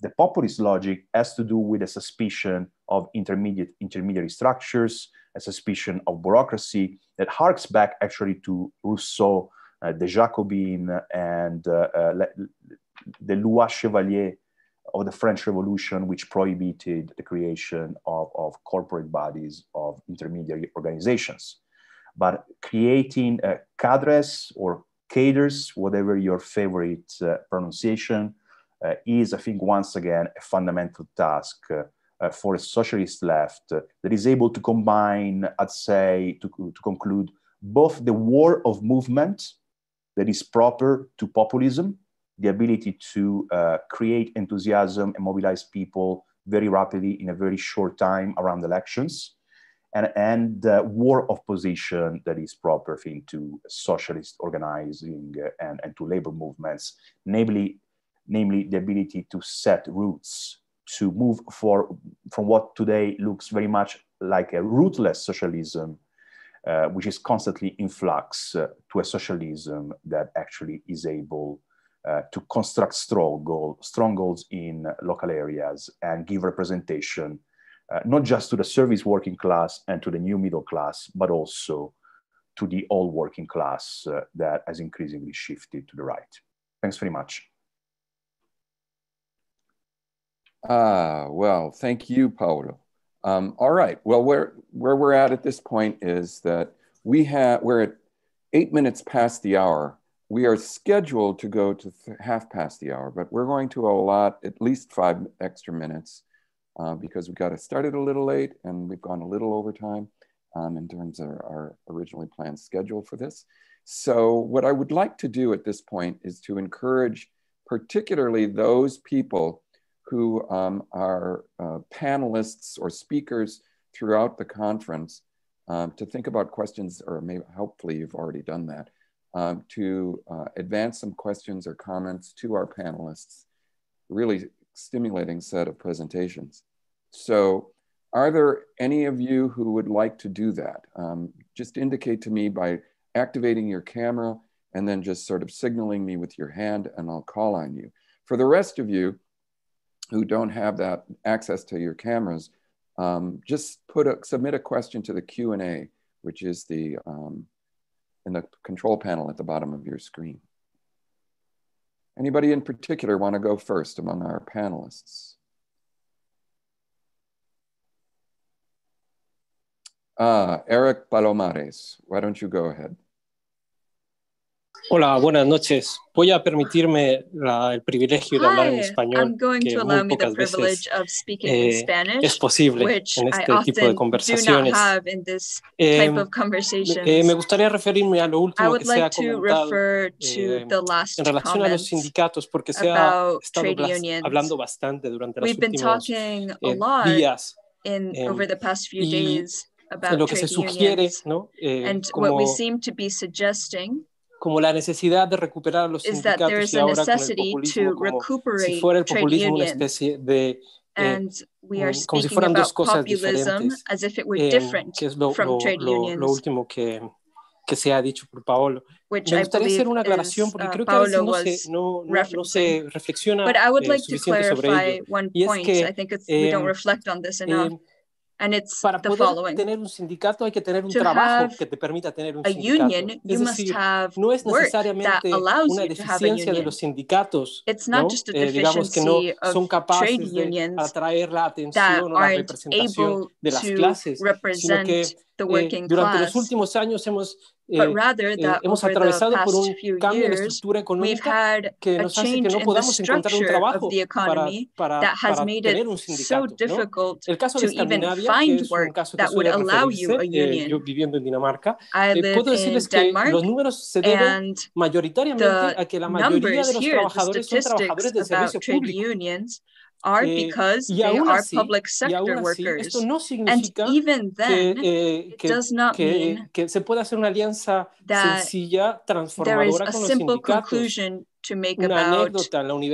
the populist logic has to do with a suspicion of intermediate intermediary structures, a suspicion of bureaucracy that harks back actually to Rousseau, uh, the Jacobin, and uh, uh, the loi Chevalier of the French Revolution, which prohibited the creation of, of corporate bodies of intermediary organizations. But creating uh, cadres or cadres, whatever your favorite uh, pronunciation, uh, is, I think, once again, a fundamental task uh, uh, for a socialist left uh, that is able to combine, I'd say, to, to conclude, both the war of movement that is proper to populism, the ability to uh, create enthusiasm and mobilize people very rapidly in a very short time around elections, and, and the war of position that is proper thing to socialist organizing and, and to labor movements, namely, namely the ability to set routes, to move for, from what today looks very much like a rootless socialism, uh, which is constantly in flux, uh, to a socialism that actually is able Uh, to construct stronghold, strongholds in local areas and give representation, uh, not just to the service working class and to the new middle class, but also to the old working class uh, that has increasingly shifted to the right. Thanks very much. Ah, well, thank you, Paolo. Um, all right, well, where, where we're at at this point is that we have, we're at eight minutes past the hour. We are scheduled to go to half past the hour, but we're going to allot at least five extra minutes uh, because we got it started a little late and we've gone a little over time um, in terms of our originally planned schedule for this. So what I would like to do at this point is to encourage particularly those people who um, are uh, panelists or speakers throughout the conference um, to think about questions, or maybe hopefully you've already done that, Um, to uh, advance some questions or comments to our panelists. Really stimulating set of presentations. So are there any of you who would like to do that? Um, just indicate to me by activating your camera and then just sort of signaling me with your hand, and I'll call on you. For the rest of you who don't have that access to your cameras, um, just put a, submit a question to the Q and A, which is the um, in the control panel at the bottom of your screen. Anybody in particular want to go first among our panelists? Ah, Eric Palomares, why don't you go ahead? Hola, buenas noches. Voy a permitirme la, el privilegio de hablar en español. I'm going to allow me the privilege of speaking in Spanish, es posible which en este I tipo often de conversaciones. do not have in this type eh, of conversations. Eh, me gustaría referirme a lo último que se ha comentado eh, en relación a los sindicatos, porque se ha estado hablando bastante durante los últimos eh, días in, eh, over the past few days about lo que se sugiere, ¿no? Eh, and como, what we seem to be suggesting como la necesidad de recuperar a los sindicatos y ahora con el populismo, como si fuera el populismo una especie de eh, como si fueran dos cosas diferentes, eh, que es lo, lo, lo, lo último que, que se ha dicho por Paolo. Which Me gustaría hacer una aclaración porque creo que a veces no se, no, no, no se reflexiona eh, suficiente sobre ello. Y es que And it's Para the following. Tener un sindicato, hay que tener un to trabajo que te permita tener un sindicato. Union, es decir, no es necesariamente una deficiencia de los sindicatos, it's not ¿no? just a eh, digamos que no son capaces de atraer la atención o la representación de las clases, sino que eh, durante los últimos años hemos Eh, eh, hemos atravesado por un cambio years, de estructura económica que nos hace que no podamos encontrar un trabajo para, para, para tener un sindicato. ¿No? El caso de Escandinavia, que es un caso que suele referirse, eh, yo viviendo en Dinamarca, eh, puedo decirles que los números se deben mayoritariamente a que la mayoría de los trabajadores son trabajadores del servicio público. are because eh, they are así, public sector workers. No, and even then, que, eh, que, it does not que, mean que se puede hacer una alianza that sencilla, there is a simple conclusion to make about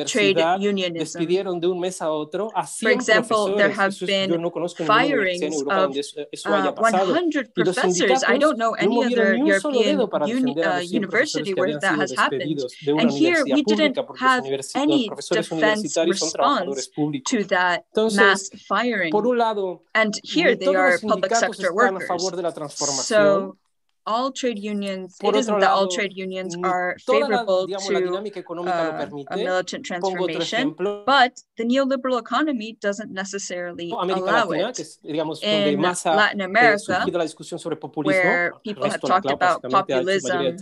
trade unionism. De un mes a otro a For example, there have es, been no firings of uh, one hundred professors. I don't know any no other European uni uh, university where that has happened. And here we didn't have any defense response to that Entonces, mass firing. Lado, and here they are public sector workers. So, all trade unions, Por it isn't lado, that all trade unions are favorable la, digamos, to uh, permite, a militant transformation, but the neoliberal economy doesn't necessarily America allow Latina, it. Es, digamos, In masa, Latin America, eh, where people have talked Laclau, about populism,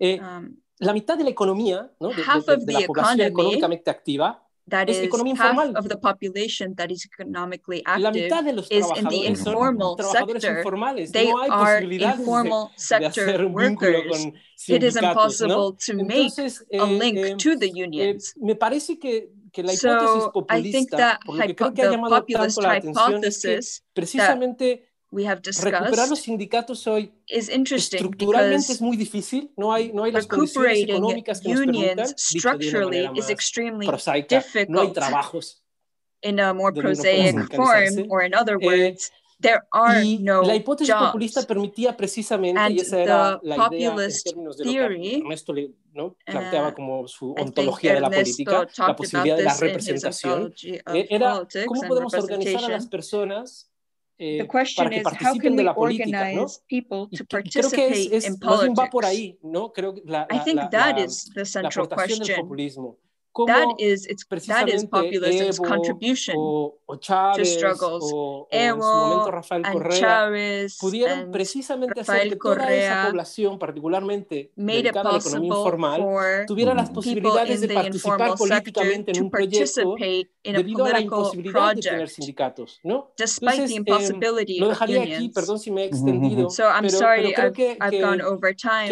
eh, um, la mitad de la economía, no, de, half de, of de, the de economy, activa, that is, half of the population that is economically active is in the informal sector. They no are informal de, sector de workers. It is impossible ¿no? to make Entonces, eh, a link eh, to the unions. Eh, me parece que, que la so I think that hypo the populist hypothesis es que that we have discussed hoy is interesting because es muy difícil. No hay, no hay recuperating las unions structurally is extremely prosaica. Difficult no in a more prosaic no form, or in other words, eh, there are no la hipótesis jobs. Populista permitía precisamente, and y esa era the la populist idea, en theory, de Ernesto le, ¿no? planteaba como su ontología de la política, la posibilidad de la representación, eh, era cómo podemos organizar a las personas. Eh, the question is, how can we organize política, ¿no? people to participate es, es, in politics? Ahí, ¿no? la, la, I think la, that la, is the central question. That is, its, that is populism's Evo, contribution o, o Chavez, to struggles. O, Evo momento, Rafael and Correa, Chavez and precisamente Rafael hacer Correa población, made it possible for people in the informal sector to participate in a political project, ¿no? despite Entonces, the impossibility eh, of unions. Aquí, perdón, si me mm-hmm. So I'm pero, sorry pero I've, que, I've gone over time.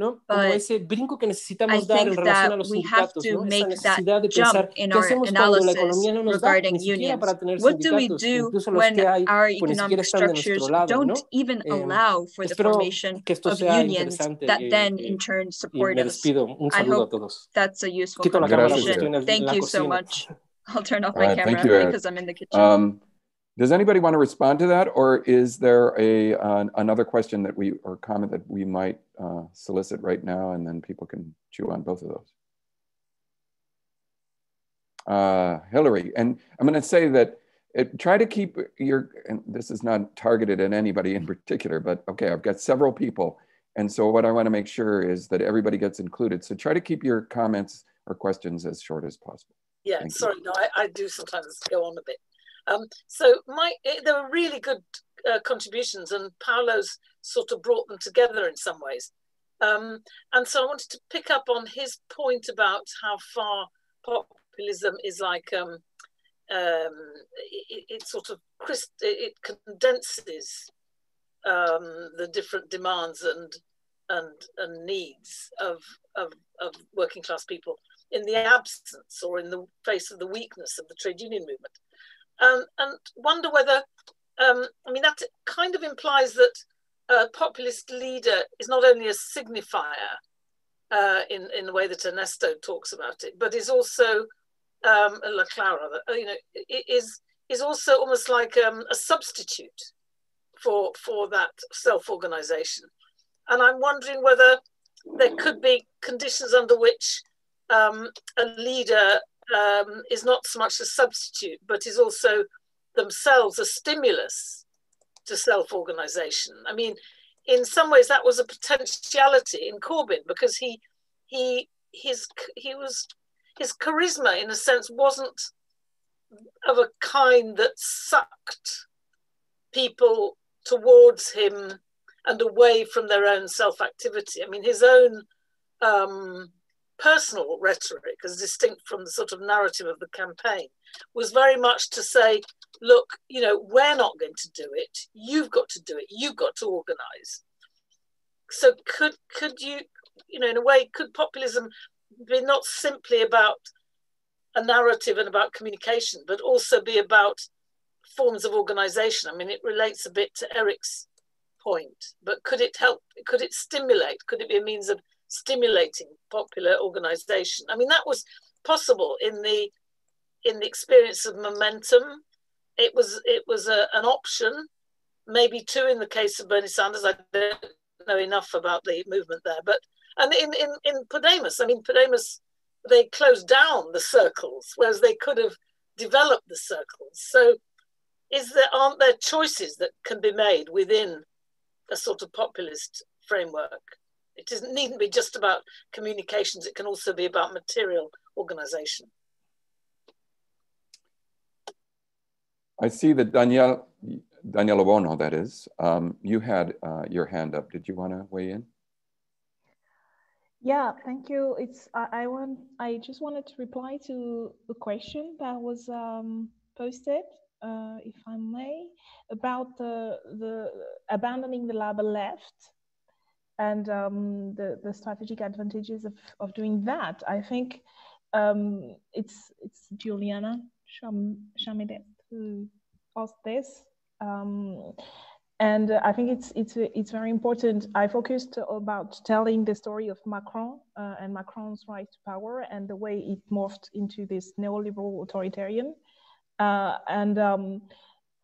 ¿No? Como ese brinco que necesitamos dar en relación a los sindicatos, ¿no? Esa necesidad de pensar qué hacemos cuando la economía no nos da ni siquiera para tener sindicatos, incluso los que hay, pues ni siquiera están de nuestro lado, ¿no? Eh, espero que esto sea interesante eh, y me despido. Un saludo a todos. Quito la cámara porque estoy en la cocina. I'll turn off my camera because I'm in the kitchen. Does anybody want to respond to that, or is there a uh, another question that we or comment that we might uh, solicit right now, and then people can chew on both of those? Uh, Hillary, and I'm going to say that it, try to keep your. And this is not targeted at anybody in particular, but okay, I've got several people, and so what I want to make sure is that everybody gets included. So try to keep your comments or questions as short as possible. Yeah, Thank sorry, you. no, I, I do sometimes go on a bit. Um, so my, there were really good uh, contributions, and Paolo's sort of brought them together in some ways. Um, and so I wanted to pick up on his point about how far populism is like, um, um, it, it sort of crisp, it condenses um, the different demands and, and, and needs of, of, of working class people in the absence or in the face of the weakness of the trade union movement. Um, and wonder whether, um, I mean, that kind of implies that a populist leader is not only a signifier uh, in, in the way that Ernesto talks about it, but is also, um, Laclau rather, you know, is, is also almost like um, a substitute for, for that self-organisation. And I'm wondering whether there could be conditions under which um, a leader Um, is not so much a substitute, but is also themselves a stimulus to self-organisation. I mean, in some ways, that was a potentiality in Corbyn, because he, he, his, he was, his charisma, in a sense, wasn't of a kind that sucked people towards him and away from their own self-activity. I mean, his own Um, personal rhetoric, as distinct from the sort of narrative of the campaign, was very much to say, look, you know, we're not going to do it. You've got to do it. You've got to organise. So could, could you, you know, in a way, could populism be not simply about a narrative and about communication, but also be about forms of organization. I mean, it relates a bit to Eric's point, but could it help, could it stimulate, could it be a means of stimulating popular organization? I mean, that was possible in the in the experience of Momentum. It was it was a, an option, maybe two in the case of Bernie Sanders. I don't know enough about the movement there, but and in, in, in Podemos, I mean, Podemos, they closed down the circles, whereas they could have developed the circles. So is there, aren't there choices that can be made within a sort of populist framework? It doesn't, needn't be just about communications. It can also be about material organization. I see that Danielle, Danielle Obono, that is, um, you had uh, your hand up. Did you want to weigh in? Yeah, thank you. It's I, I want. I just wanted to reply to a question that was um, posted, uh, if I may, about the the abandoning the labor left and um, the the strategic advantages of of doing that. I think um, it's it's Juliana Chamidet who asked this, um, and uh, I think it's it's it's very important. I focused about telling the story of Macron uh, and Macron's rise to power and the way it morphed into this neoliberal authoritarian, uh, and um,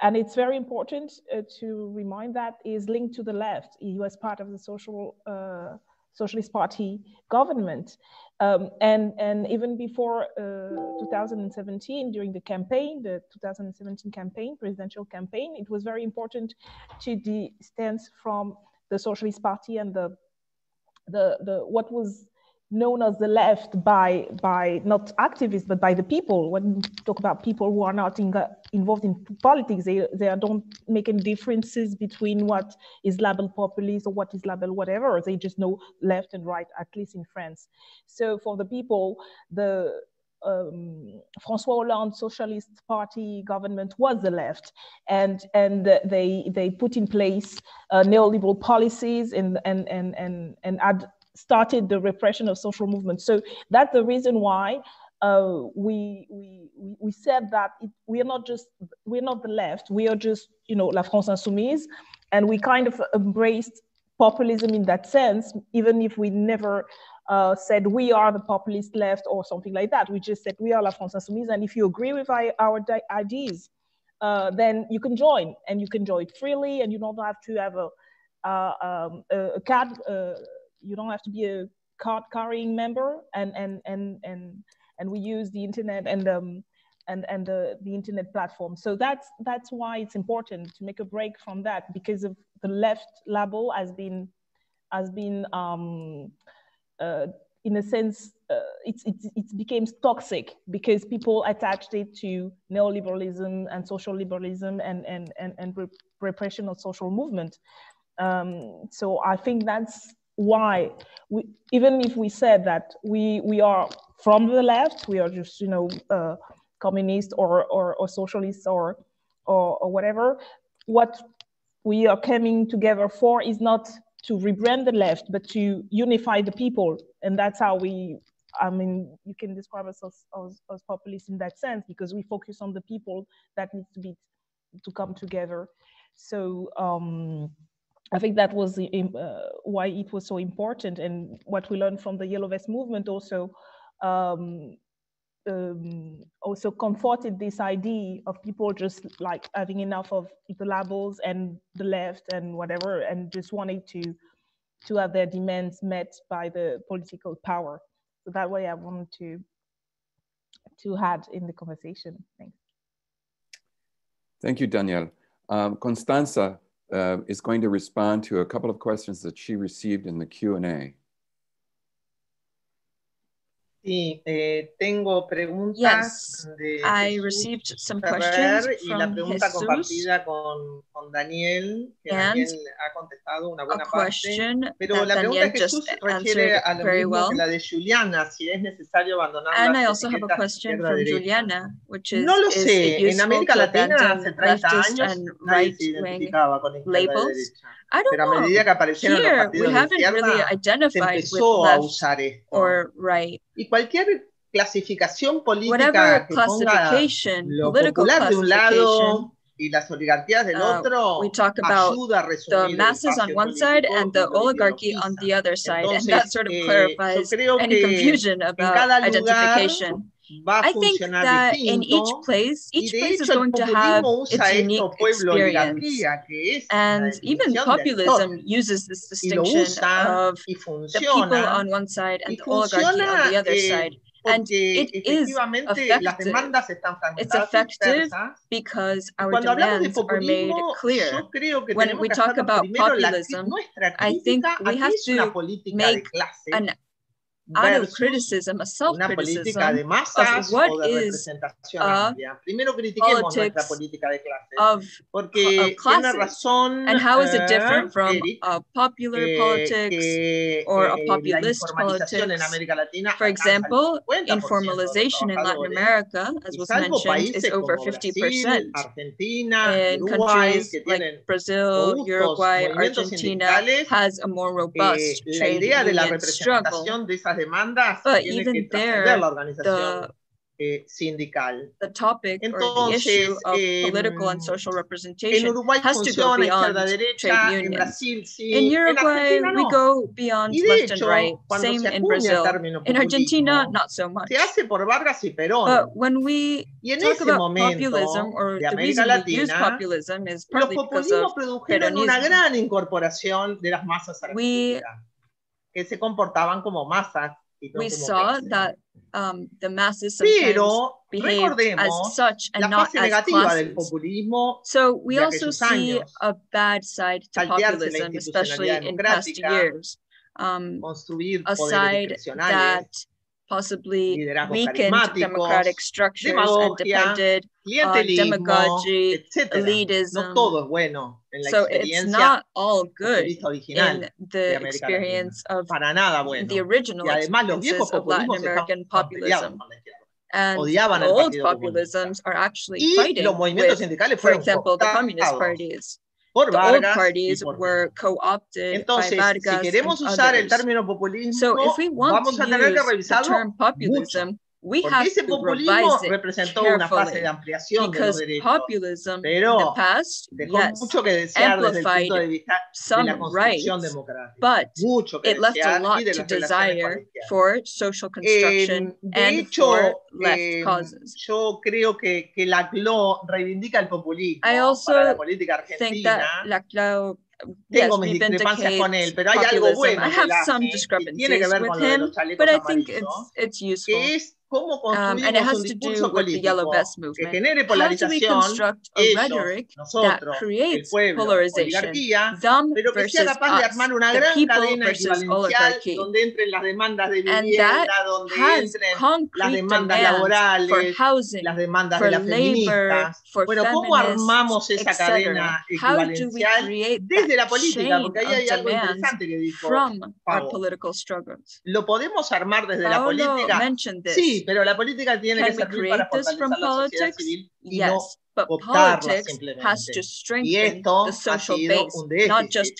and it's very important uh, to remind that is linked to the left. He was part of the social uh, Socialist Party government, um, and and even before uh, two thousand seventeen, during the campaign, the two thousand seventeen campaign, presidential campaign, it was very important to distance from the Socialist Party and the the the what was known as the left by by not activists but by the people. When we talk about people who are not in, uh, involved in politics, they they don't make any differences between what is labeled populist or what is labeled whatever. They just know left and right, at least in France. So for the people, the um, François Hollande Socialist Party government was the left, and and they they put in place uh, neoliberal policies and and and and and ad started the repression of social movements. So that's the reason why uh, we, we we said that it, we are not just we're not the left. We are just you know La France Insoumise, and we kind of embraced populism in that sense, even if we never uh, said we are the populist left or something like that. We just said we are La France Insoumise, and if you agree with our, our ideas, uh, then you can join, and you can join freely, and you don't have to have a uh, um, a card. Uh, You don't have to be a card-carrying member, and and and and and we use the internet and um and and the, the internet platform. So that's that's why it's important to make a break from that, because of the left label has been has been um, uh, in a sense uh, it's it's it became toxic because people attached it to neoliberalism and social liberalism and and and and rep repression of social movement. Um, so I think that's why we, even if we said that we we are from the left, we are just you know uh, communist or or, or socialists or, or or whatever. What we are coming together for is not to rebrand the left, but to unify the people, and that's how we. I mean, you can describe us as, as, as populist in that sense, because we focus on the people that need to be to come together. So. Um, I think that was the, uh, why it was so important, and what we learned from the Yellow Vest movement also um, um, also comforted this idea of people just like having enough of the labels and the left and whatever, and just wanting to to have their demands met by the political power. So that way, I wanted to to add in the conversation. Thanks. Thank you, Danielle. Um, Constanza Uh, is going to respond to a couple of questions that she received in the Q and A. Yes, I received some questions from Jesus, and a question that Danielle just answered very well. And I also have a question from Juliana, which is, is it useful to abandon leftist and right-wing labels? I don't know. Here, we haven't really identified with left or right. Y cualquier clasificación política que ponga lo popular de un lado y las oligarquías del otro, ayuda a resumir the masses on one side and the oligarchy on the other side. Entonces, and that sort of clarifies eh, any confusion about identification. I think that distinto, in each place, each place hecho, is going to have its unique experience. And even populism uses this distinction of the people on one side and the oligarchy on the other eh, side. And it is effective. It's effective because our demands are made clear. When we talk about populism, I think we have to make an out of criticism, a self-criticism of what is a politics of, of classes and how is it different from a popular politics or a populist politics. For example, informalization in Latin America, as was mentioned, is over fifty percent in countries like Brazil, Uruguay, Argentina has a more robust trade union struggle. But even there, the, the topic or the issue of political and social representation has to go beyond trade unions. In Uruguay, we go beyond left and right, same in Brazil. In Argentina, not so much. But when we talk about populism, or the reason we use populism is partly because of peronism. We que se comportaban como masas. Y no we como saw peces. That um, the masses sometimes Pero, behaved as such and not as populismo. So we also see años, a bad side to populism, especially in past years, um, a side that possibly weakened democratic structures and depended on demagogy, elitism. No bueno so it's not all good in the experience of bueno. The original experiences of Latin American populism. And the old populisms are actually fighting with, for example, the communist parties. The old parties were co-opted Entonces, by Vargas si and others. Populismo, so if we want to use the term populism, mucho. We have to revise it carefully, because populism Pero in the past, yes, amplified some rights, but it left a lot to desire for social construction eh, and hecho, for left eh, causes. Yo creo que, que Laclau reivindica el populismo I also para la think that Laclau Yes, we vindicate populism. I have some discrepancies with him, but I think it's, it's useful. Um, and it has to do with the Yellow Vest movement. How do we construct a rhetoric that creates polarization? Them versus us, the people versus oligarchy. And that has concrete demands for housing, for labor, for feminists, et cetera. How do we create that chain of demands from our political struggles? Paolo mentioned this. Pero la política tiene Can que servir para fortalecer la sociedad civil y yes, no but optarla simplemente. Has to y esto the social ha sido base, un déficit de los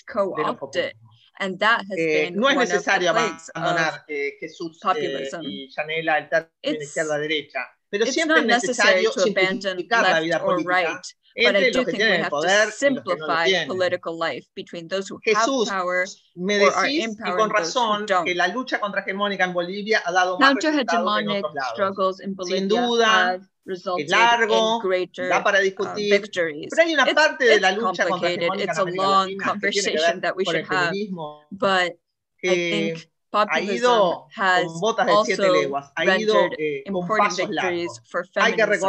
populismos. And that has eh, been no es necesario abandonar eh, Jesús eh, y Yanela el término izquierda-derecha, pero siempre es necesario simplificar la vida política. But I do think we have to simplify no political life between those who Jesús, have power me or are empowered and those who don't. Counter-hegemonic struggles in Bolivia have resulted largo, in greater uh, victories. It's, it's complicated. It's a long conversation that we should have, but I think populism has also lenguas, rendered eh, important victories largos. For feminism.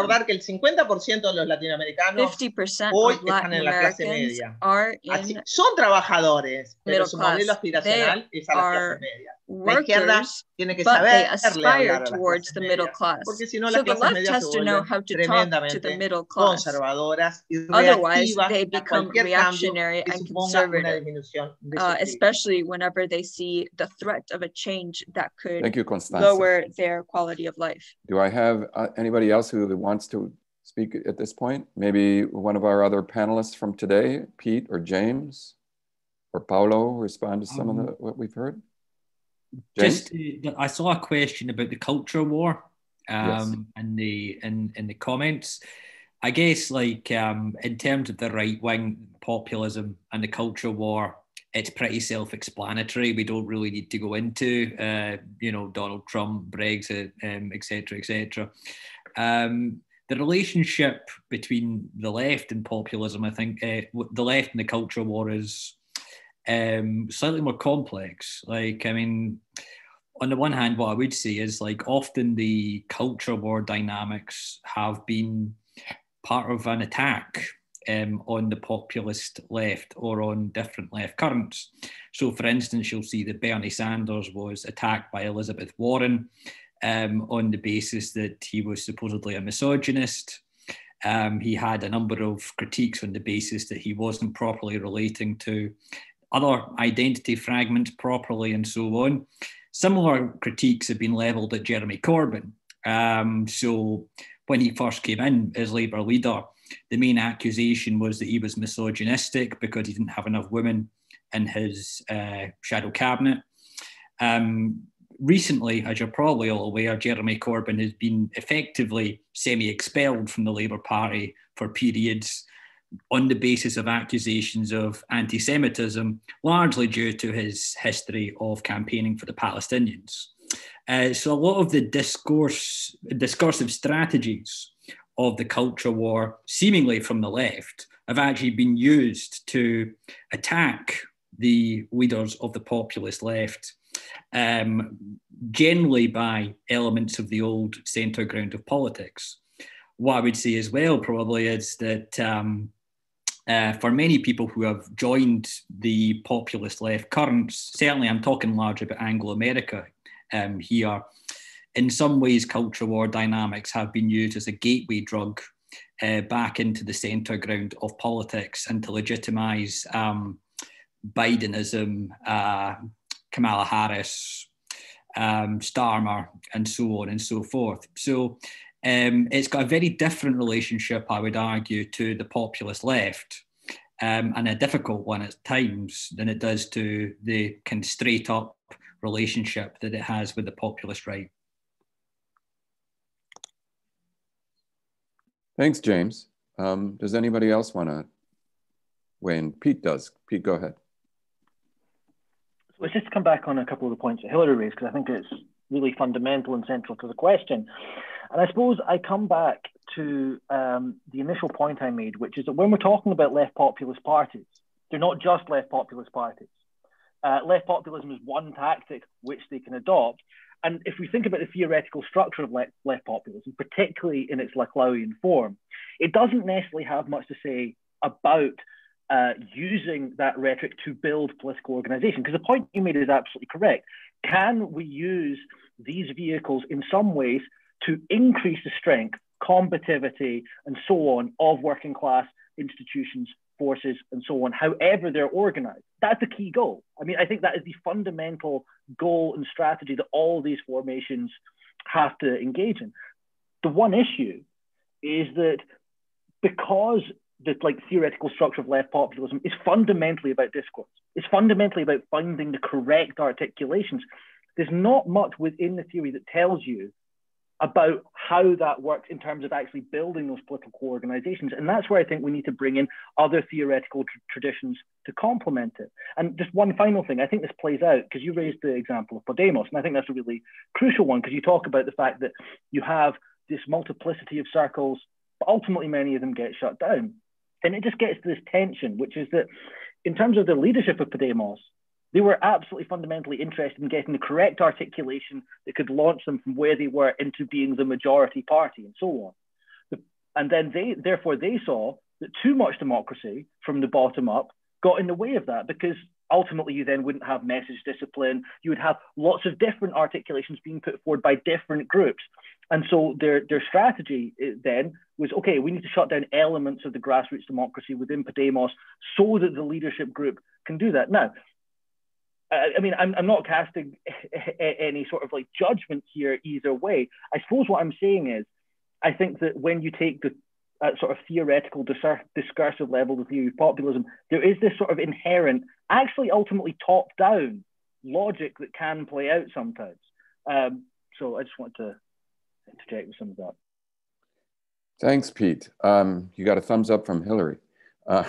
fifty percent of Latin Americans are in Así, son trabajadores, middle pero su class. Modelo aspiracional they es a la clase media. Workers, but they aspire towards the middle class. So the left has to know how to talk to the middle class. Otherwise, they become reactionary and conservative, uh, especially whenever they see the threat of a change that could Thank you, Constanza. Lower their quality of life. Do I have uh, anybody else who wants to speak at this point? Maybe one of our other panelists from today, Pete or James or Paolo, respond to some um, of the, what we've heard? James? Just, uh, I saw a question about the culture war um, yes. in the in in the comments. I guess, like, um, in terms of the right wing populism and the culture war, it's pretty self-explanatory. We don't really need to go into, uh, you know, Donald Trump, Brexit, um, et cetera, et cetera. Um, the relationship between the left and populism, I think, uh, the left and the culture war is um, slightly more complex. Like, I mean, on the one hand, what I would say is, like, often the culture war dynamics have been part of an attack Um, on the populist left or on different left currents. So, for instance, you'll see that Bernie Sanders was attacked by Elizabeth Warren um, on the basis that he was supposedly a misogynist. Um, he had a number of critiques on the basis that he wasn't properly relating to other identity fragments properly and so on. Similar critiques have been levelled at Jeremy Corbyn. Um, so when he first came in as Labour leader, the main accusation was that he was misogynistic because he didn't have enough women in his uh, shadow cabinet. Um, recently, as you're probably all aware, Jeremy Corbyn has been effectively semi-expelled from the Labour Party for periods on the basis of accusations of anti-Semitism, largely due to his history of campaigning for the Palestinians. Uh, so a lot of the discourse, discursive strategies of the culture war, seemingly from the left, have actually been used to attack the leaders of the populist left, um, generally by elements of the old centre ground of politics. What I would say as well probably is that um, uh, for many people who have joined the populist left currents, certainly I'm talking largely about Anglo-America um, here, in some ways, culture war dynamics have been used as a gateway drug uh, back into the centre ground of politics and to legitimise um, Bidenism, uh, Kamala Harris, um, Starmer, and so on and so forth. So um, it's got a very different relationship, I would argue, to the populist left, um, and a difficult one at times, than it does to the kind of straight up relationship that it has with the populist right. Thanks, James. Um, does anybody else want to weigh in? Pete does. Pete, go ahead. So let's just come back on a couple of the points that Hillary raised, because I think it's really fundamental and central to the question. And I suppose I come back to um, the initial point I made, which is that when we're talking about left populist parties, they're not just left populist parties. Uh, left populism is one tactic which they can adopt. And if we think about the theoretical structure of left, left populism, particularly in its Laclauian form, it doesn't necessarily have much to say about uh, using that rhetoric to build political organisation. Because the point you made is absolutely correct. Can we use these vehicles in some ways to increase the strength, combativity, and so on of working class institutions, forces, and so on, however they're organized? That's the key goal. I mean, I think that is the fundamental goal and strategy that all these formations have to engage in. The one issue is that because the like theoretical structure of left populism is fundamentally about discourse, it's fundamentally about finding the correct articulations, there's not much within the theory that tells you about how that works in terms of actually building those political organizations. And that's where I think we need to bring in other theoretical tr traditions to complement it. And just one final thing, I think this plays out because you raised the example of Podemos. And I think that's a really crucial one because you talk about the fact that you have this multiplicity of circles, but ultimately many of them get shut down. And it just gets to this tension, which is that in terms of the leadership of Podemos, they were absolutely fundamentally interested in getting the correct articulation that could launch them from where they were into being the majority party and so on. The, and then they, therefore they saw that too much democracy from the bottom up got in the way of that, because ultimately you then wouldn't have message discipline. You would have lots of different articulations being put forward by different groups. And so their, their strategy then was, okay, we need to shut down elements of the grassroots democracy within Podemos so that the leadership group can do that. Now, I mean, I'm, I'm not casting any sort of like judgment here either way. I suppose what I'm saying is, I think that when you take the uh, sort of theoretical discursive level, the theory of populism, there is this sort of inherent, actually ultimately top-down logic that can play out sometimes. Um, so I just want to interject with some of that. Thanks, Pete. Um, you got a thumbs up from Hillary. Uh,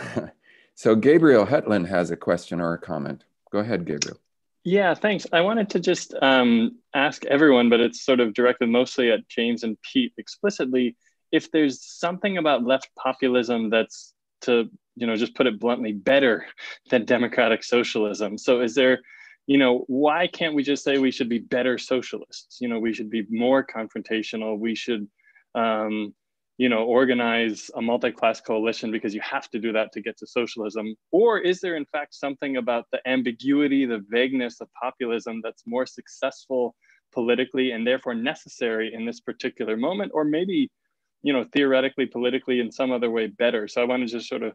so Gabriel Hetland has a question or a comment. Go ahead, Gabriel. Yeah, thanks. I wanted to just um, ask everyone, but it's sort of directed mostly at James and Pete explicitly, if there's something about left populism that's, to you know, just put it bluntly, better than democratic socialism. So is there, you know, why can't we just say we should be better socialists? You know, we should be more confrontational. We should, um, you know, organize a multi-class coalition because you have to do that to get to socialism. Or is there in fact something about the ambiguity, the vagueness of populism that's more successful politically and therefore necessary in this particular moment, or maybe, you know, theoretically, politically in some other way better? So I want to just sort of,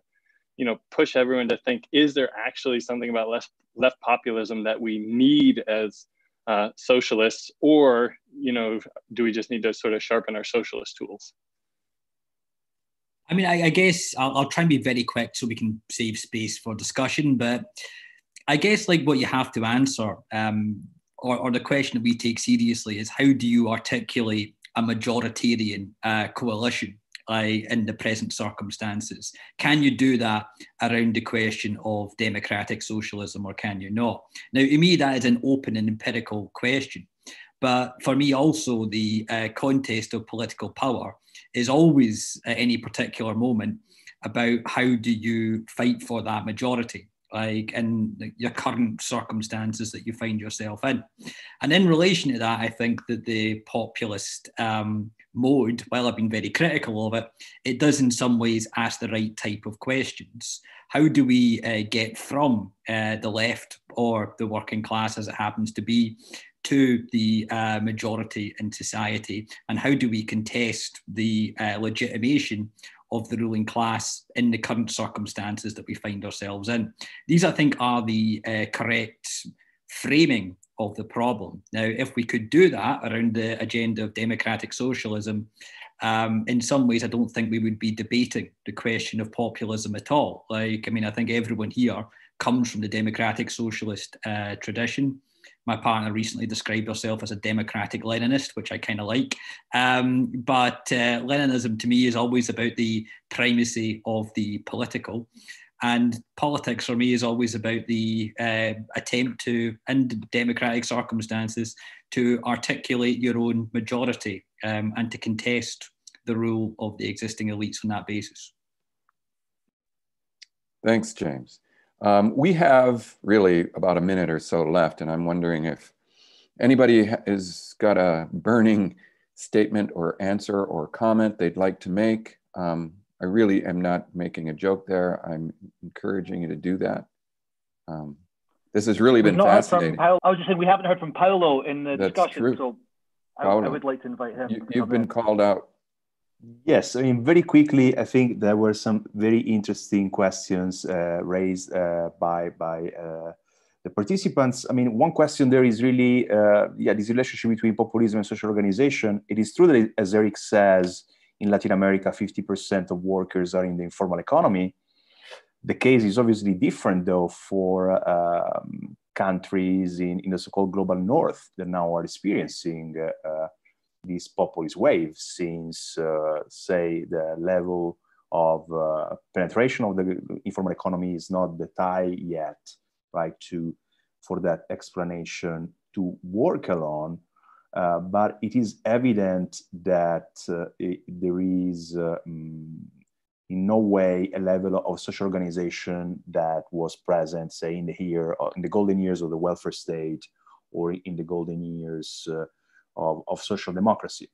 you know, push everyone to think, is there actually something about left, left populism that we need as uh, socialists, or, you know, do we just need to sort of sharpen our socialist tools? I mean, I, I guess I'll, I'll try and be very quick so we can save space for discussion, but I guess like what you have to answer, um, or, or the question that we take seriously, is how do you articulate a majoritarian uh, coalition uh, in the present circumstances? Can you do that around the question of democratic socialism, or can you not? Now, to me, that is an open and empirical question. But for me also, the uh, contest of political power is always, at any particular moment, about how do you fight for that majority, like in the, your current circumstances that you find yourself in. And in relation to that, I think that the populist um, mode, while I've been very critical of it, it does in some ways ask the right type of questions. How do we uh, get from uh, the left, or the working class as it happens to be, to the uh, majority in society, and how do we contest the uh, legitimation of the ruling class in the current circumstances that we find ourselves in? These, I think, are the uh, correct framing of the problem. Now, if we could do that around the agenda of democratic socialism, um, in some ways, I don't think we would be debating the question of populism at all. Like, I mean, I think everyone here comes from the democratic socialist uh, tradition. My partner recently described herself as a democratic Leninist, which I kind of like. Um, but uh, Leninism to me is always about the primacy of the political. And politics for me is always about the uh, attempt to, in democratic circumstances, to articulate your own majority um, and to contest the rule of the existing elites on that basis. Thanks, James. Um, we have really about a minute or so left, and I'm wondering if anybody has got a burning statement or answer or comment they'd like to make. Um, I really am not making a joke there. I'm encouraging you to do that. Um, this has really been fascinating. I was just saying, we haven't heard from Paolo in the That's discussion, true. so I, I would like to invite him. You, you've been called out. Yes, I mean, very quickly, I think there were some very interesting questions uh, raised uh, by, by uh, the participants. I mean, one question there is really, uh, yeah, this relationship between populism and social organization. It is true that, as Eric says, in Latin America, fifty percent of workers are in the informal economy. The case is obviously different, though, for um, countries in, in the so-called global north that now are experiencing uh, uh, this populist wave, since, uh, say, the level of uh, penetration of the informal economy is not that high yet, right, to, for that explanation to work alone. Uh, but it is evident that uh, it, there is uh, in no way a level of social organization that was present, say, in the, here, in the golden years of the welfare state, or in the golden years uh, Of, of social democracy.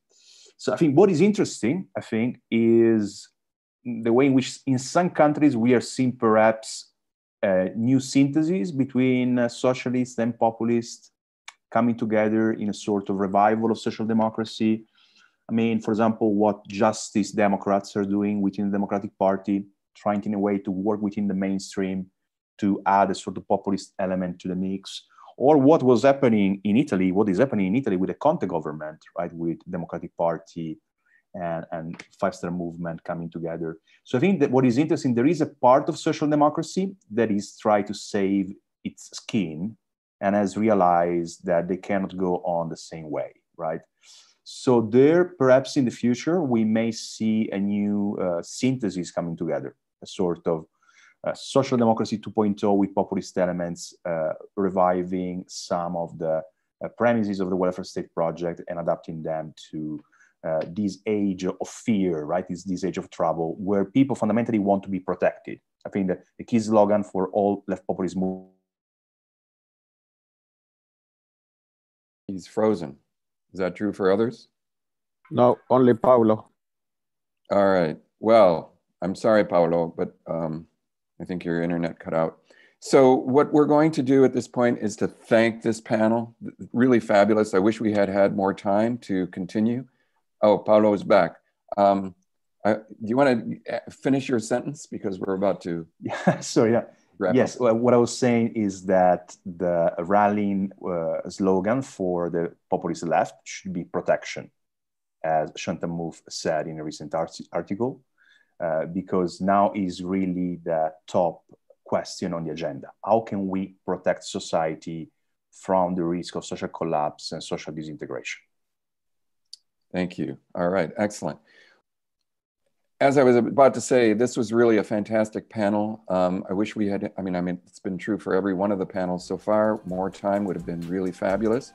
So I think what is interesting, I think, is the way in which in some countries we are seeing perhaps uh, new syntheses between uh, socialists and populists coming together in a sort of revival of social democracy. I mean, for example, what justice Democrats are doing within the Democratic Party, trying in a way to work within the mainstream to add a sort of populist element to the mix. Or what was happening in Italy, what is happening in Italy with the Conte government, right, with Democratic Party and, and Five Star Movement coming together. So I think that what is interesting, there is a part of social democracy that is trying to save its skin and has realized that they cannot go on the same way, right? So there, perhaps in the future, we may see a new uh, synthesis coming together, a sort of uh, social democracy two point oh with populist elements, uh, reviving some of the uh, premises of the welfare state project and adapting them to uh, this age of fear, right? This, this age of trouble where people fundamentally want to be protected. I think that the key slogan for all left populist movements. He's frozen. Is that true for others? No, only Paolo. All right. Well, I'm sorry, Paolo, but um, I think your internet cut out. So what we're going to do at this point is to thank this panel. Really fabulous. I wish we had had more time to continue. Oh, Paolo is back. Um, I, do you want to finish your sentence? Because we're about to... Yeah, so yeah. Yes, well, what I was saying is that the rallying uh, slogan for the populist left should be protection, as Chantal Mouffe said in a recent art article, uh, because now is really the top question on the agenda. How can we protect society from the risk of social collapse and social disintegration? Thank you. All right, excellent. As I was about to say, this was really a fantastic panel. Um, I wish we had, I mean, I mean, it's been true for every one of the panels so far. More time would have been really fabulous.